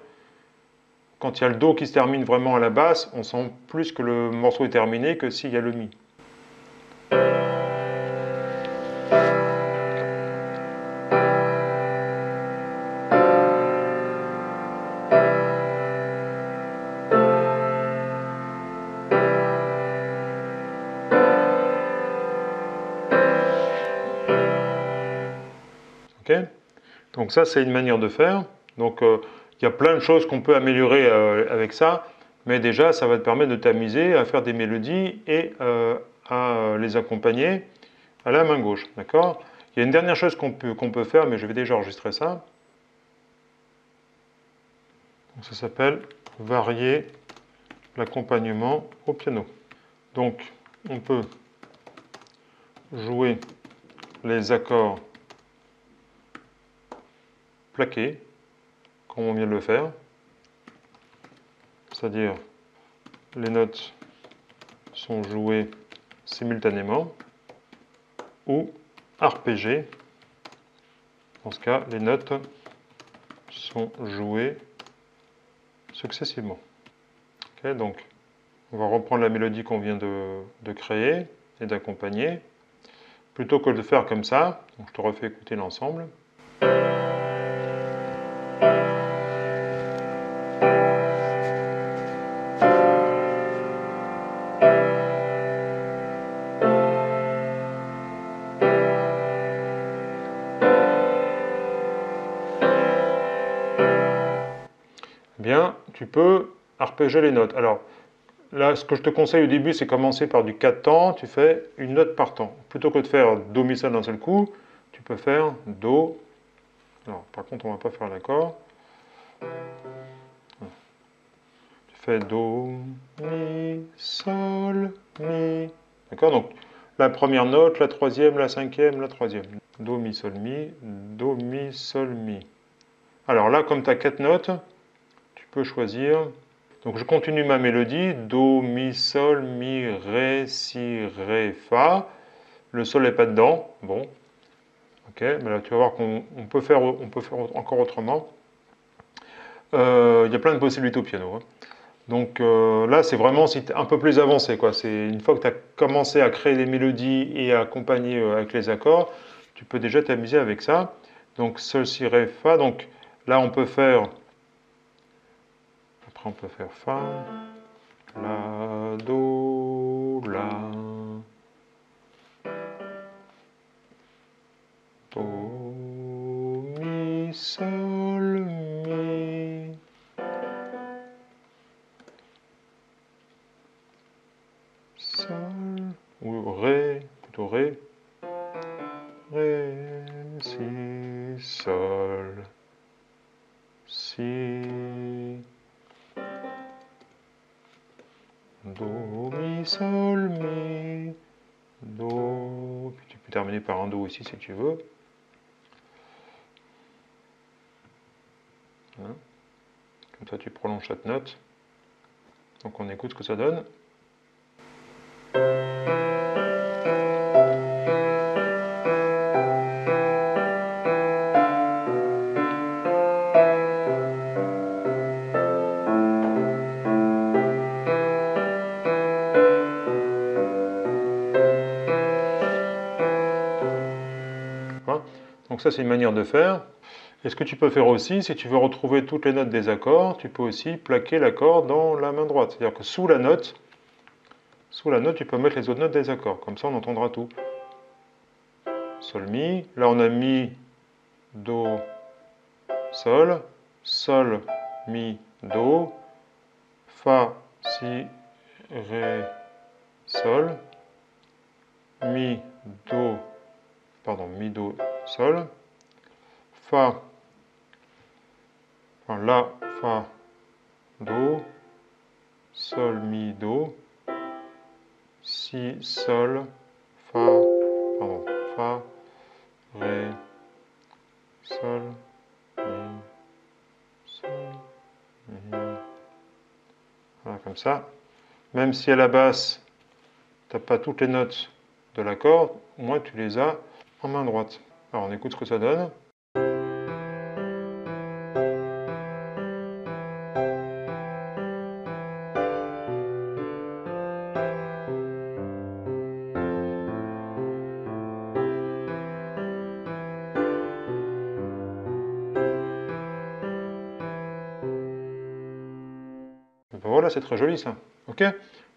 quand il y a le Do qui se termine vraiment à la basse, on sent plus que le morceau est terminé que s'il y a le Mi. Donc ça, c'est une manière de faire. Donc il y a plein de choses qu'on peut améliorer avec ça, mais déjà, ça va te permettre de t'amuser à faire des mélodies et à les accompagner à la main gauche. D'accord? Il y a une dernière chose qu'on peut faire, mais je vais déjà enregistrer ça. Donc, ça s'appelle varier l'accompagnement au piano. Donc on peut jouer les accords plaqué, comme on vient de le faire, c'est-à-dire les notes sont jouées simultanément, ou arpégé, dans ce cas les notes sont jouées successivement. Okay, donc on va reprendre la mélodie qu'on vient de créer et d'accompagner, plutôt que de le faire comme ça, donc je te refais écouter l'ensemble. Bien, tu peux arpéger les notes. Alors là, ce que je te conseille au début, c'est commencer par du 4 temps, tu fais une note par temps. Plutôt que de faire Do, Mi, Sol d'un seul coup, tu peux faire Do. Alors, par contre, on ne va pas faire l'accord. Tu fais Do, Mi, Sol, Mi. D'accord? Donc, la première note, la troisième, la cinquième, la troisième. Do, Mi, Sol, Mi, Do, Mi, Sol, Mi. Alors là, comme tu as 4 notes, tu peux choisir. Donc, je continue ma mélodie. Do, Mi, Sol, Mi, Ré, Si, Ré, Fa. Le Sol n'est pas dedans. Bon. Ok, mais là tu vas voir qu'on peut faire encore autrement. Il y a plein de possibilités au piano. Hein. Donc là, c'est vraiment si tu es un peu plus avancé. C'est une fois que tu as commencé à créer les mélodies et à accompagner avec les accords, tu peux déjà t'amuser avec ça. Donc Sol, Si, Ré, Fa. Donc là, on peut faire. Après, on peut faire Fa, La, Do, La. Do, Mi, Sol, Mi. Sol, ou Ré, plutôt Ré. Ré, Si, Sol. Si. Do, Mi, Sol, Mi. Do, puis tu peux terminer par un Do aussi si tu veux. Hein? Comme ça tu prolonges cette note. Donc on écoute ce que ça donne. Voilà. Donc ça c'est une manière de faire. Et ce que tu peux faire aussi, si tu veux retrouver toutes les notes des accords, tu peux aussi plaquer l'accord dans la main droite. C'est-à-dire que sous la note, tu peux mettre les autres notes des accords. Comme ça, on entendra tout. Sol, Mi. Là, on a Mi, Do, Sol. Sol, Mi, Do. Fa, Si, Ré, Sol. Mi, Do, pardon, Mi, Do, Sol. Fa. Enfin, La, Fa, Do, Sol, Mi, Do, Si, Sol, Fa, pardon, Fa, Ré, Sol, Mi, Sol, Mi. Voilà, comme ça. Même si à la basse, tu n'as pas toutes les notes de l'accord, au moins tu les as en main droite. Alors on écoute ce que ça donne. Voilà, c'est très joli ça. Ok.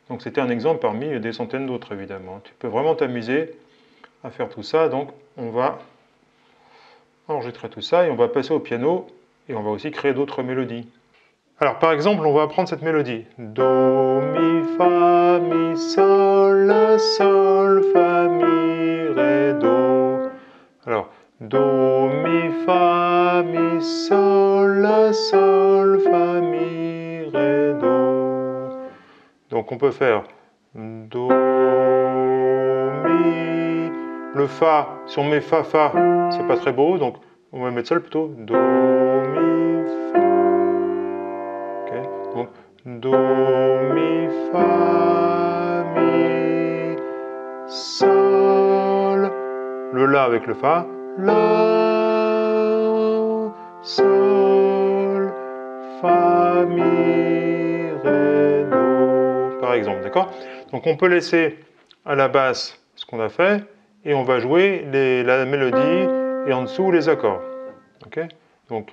Donc c'était un exemple parmi des centaines d'autres évidemment. Tu peux vraiment t'amuser à faire tout ça. Donc on va enregistrer tout ça et on va passer au piano et on va aussi créer d'autres mélodies. Alors par exemple, on va apprendre cette mélodie. Do, Mi, Fa, Mi, Sol, La, Sol, Fa, Mi, Ré, Do. Alors Do, Mi, Fa, Mi, Sol, La, Sol, Fa, Mi, Ré, Do. Donc on peut faire Do, Mi, le Fa, si on met Fa, Fa, c'est pas très beau, donc on va mettre Sol plutôt, Do, Mi, Fa, okay. Donc Do, Mi, Fa, Mi, Sol, le La avec le Fa, La, Sol, Fa, Mi, Ré, Do. Par exemple, d'accord? Donc on peut laisser à la basse ce qu'on a fait et on va jouer la mélodie et en dessous les accords. Ok? Donc.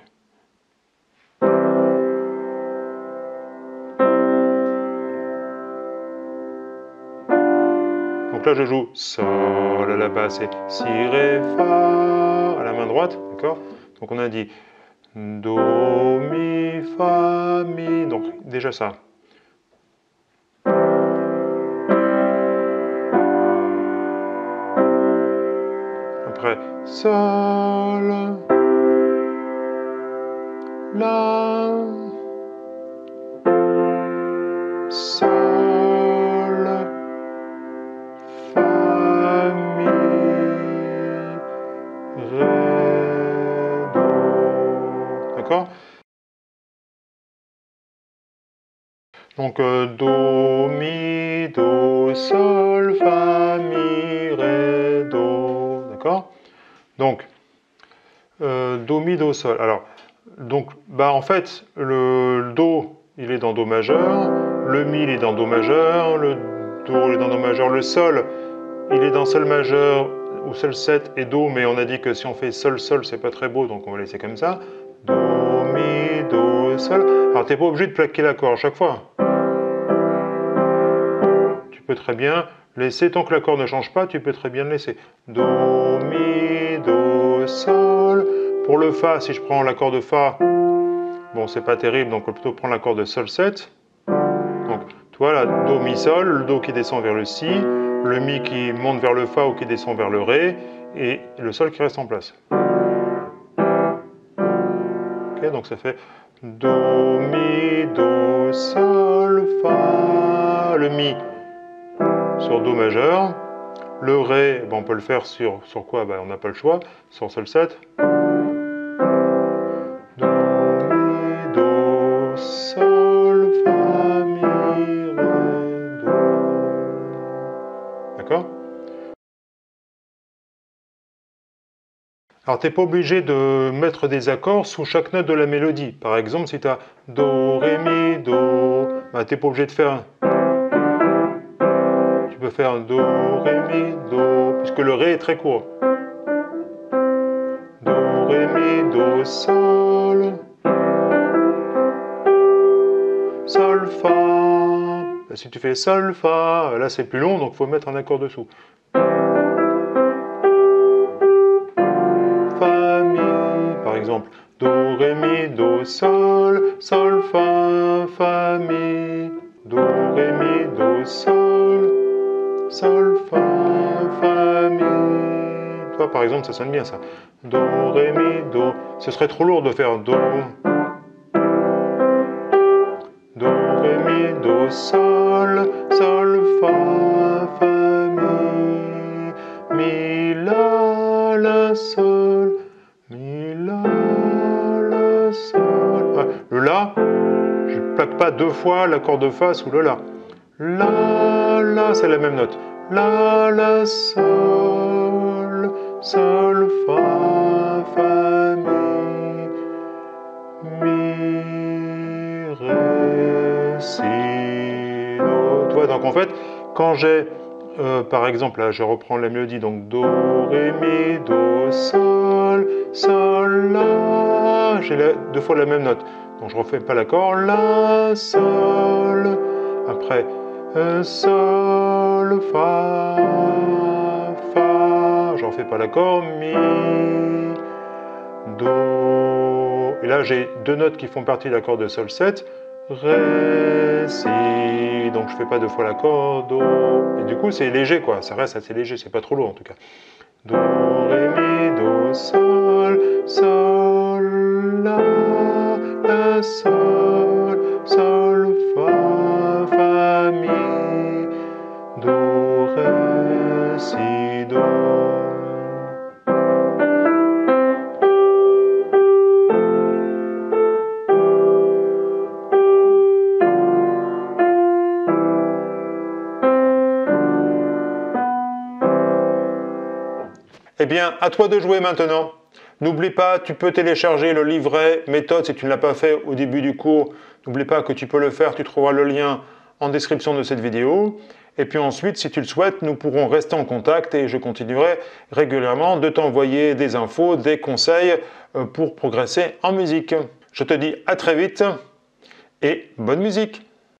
Là je joue Sol à la basse et Si, Ré, Fa à la main droite, d'accord? Donc on a dit Do, Mi, Fa, Mi, donc déjà ça. Sol, La, Sol, Fa, Mi, Ré, Do. D'accord? Donc Do, Mi, Do, Sol, Fa, Mi, Ré, Do. D'accord? Donc, Do, Mi, Do, Sol. Alors, donc, bah, en fait, le Do, il est dans Do majeur, le Mi, il est dans Do majeur, le Do, il est dans Do majeur, le Sol, il est dans Sol majeur, ou Sol 7 et Do, mais on a dit que si on fait Sol, Sol, c'est pas très beau, donc on va laisser comme ça. Do, Mi, Do, Sol. Alors, t'es pas obligé de plaquer l'accord à chaque fois. Tu peux très bien laisser, tant que l'accord ne change pas, tu peux très bien le laisser. Do, Mi, Do, Sol. Pour le Fa, si je prends l'accord de Fa, bon, c'est pas terrible, donc on va plutôt prendre l'accord de Sol 7. Donc, tu vois là, Do, Mi, Sol, le Do qui descend vers le Si, le Mi qui monte vers le Fa ou qui descend vers le Ré, et le Sol qui reste en place. Ok, donc ça fait Do, Mi, Do, Sol, Fa, le Mi sur Do majeur, Le Ré, ben, on peut le faire sur quoi? Ben, on n'a pas le choix, sur Sol7. Do, Mi, Do, Sol, Fa, Mi, Ré, Do. D'accord? Alors, tu n'es pas obligé de mettre des accords sous chaque note de la mélodie. Par exemple, si tu as Do, Ré, Mi, Do, ben, tu n'es pas obligé de faire un... Tu peux faire un Do, Ré, Mi, Do, puisque le Ré est très court. Do, Ré, Mi, Do, Sol. Sol, Fa. Ben, si tu fais Sol, Fa, là c'est plus long, donc il faut mettre un accord dessous. Exemple, Do, Ré, Mi, Do, Sol, Sol, Fa, Fa, Mi, Do, Ré, Mi, Do, Sol, Sol, Fa, Fa, Mi. Toi, par exemple, ça sonne bien ça. Do, Ré, Mi, Do. Ce serait trop lourd de faire Do. Do, Ré, Mi, Do, Sol, Sol, Fa, Fa, Mi, Mi, La, La, Sol. Mi, La, La, Sol. Ah, le La, je ne plaque pas deux fois l'accord de Fa sous le La. La, La, c'est la même note. La, La, Sol, Sol, Fa, Fa, Mi, Mi, Ré, Si, Do. Tu vois, donc en fait, quand j'ai, par exemple, là, je reprends la mélodie, donc Do, Ré, Mi, Do, Sol, Sol, La, j'ai deux fois la même note, donc je ne refais pas l'accord, La, Sol, après Sol, Fa, Fa, je ne refais pas l'accord, Mi, Do, et là j'ai deux notes qui font partie de l'accord de Sol 7, Ré, Si, donc je ne fais pas deux fois l'accord, Do, et du coup c'est léger quoi, ça reste assez léger, c'est pas trop lourd en tout cas. Do, Ré, Mi, Do, Sol, Sol, La, La, Sol, Sol, Fa, Fa, Mi, Do, Ré, Si, Do. Eh bien, à toi de jouer maintenant. N'oublie pas, tu peux télécharger le livret méthode si tu ne l'as pas fait au début du cours. N'oublie pas que tu peux le faire, tu trouveras le lien en description de cette vidéo. Et puis ensuite, si tu le souhaites, nous pourrons rester en contact et je continuerai régulièrement de t'envoyer des infos, des conseils pour progresser en musique. Je te dis à très vite et bonne musique!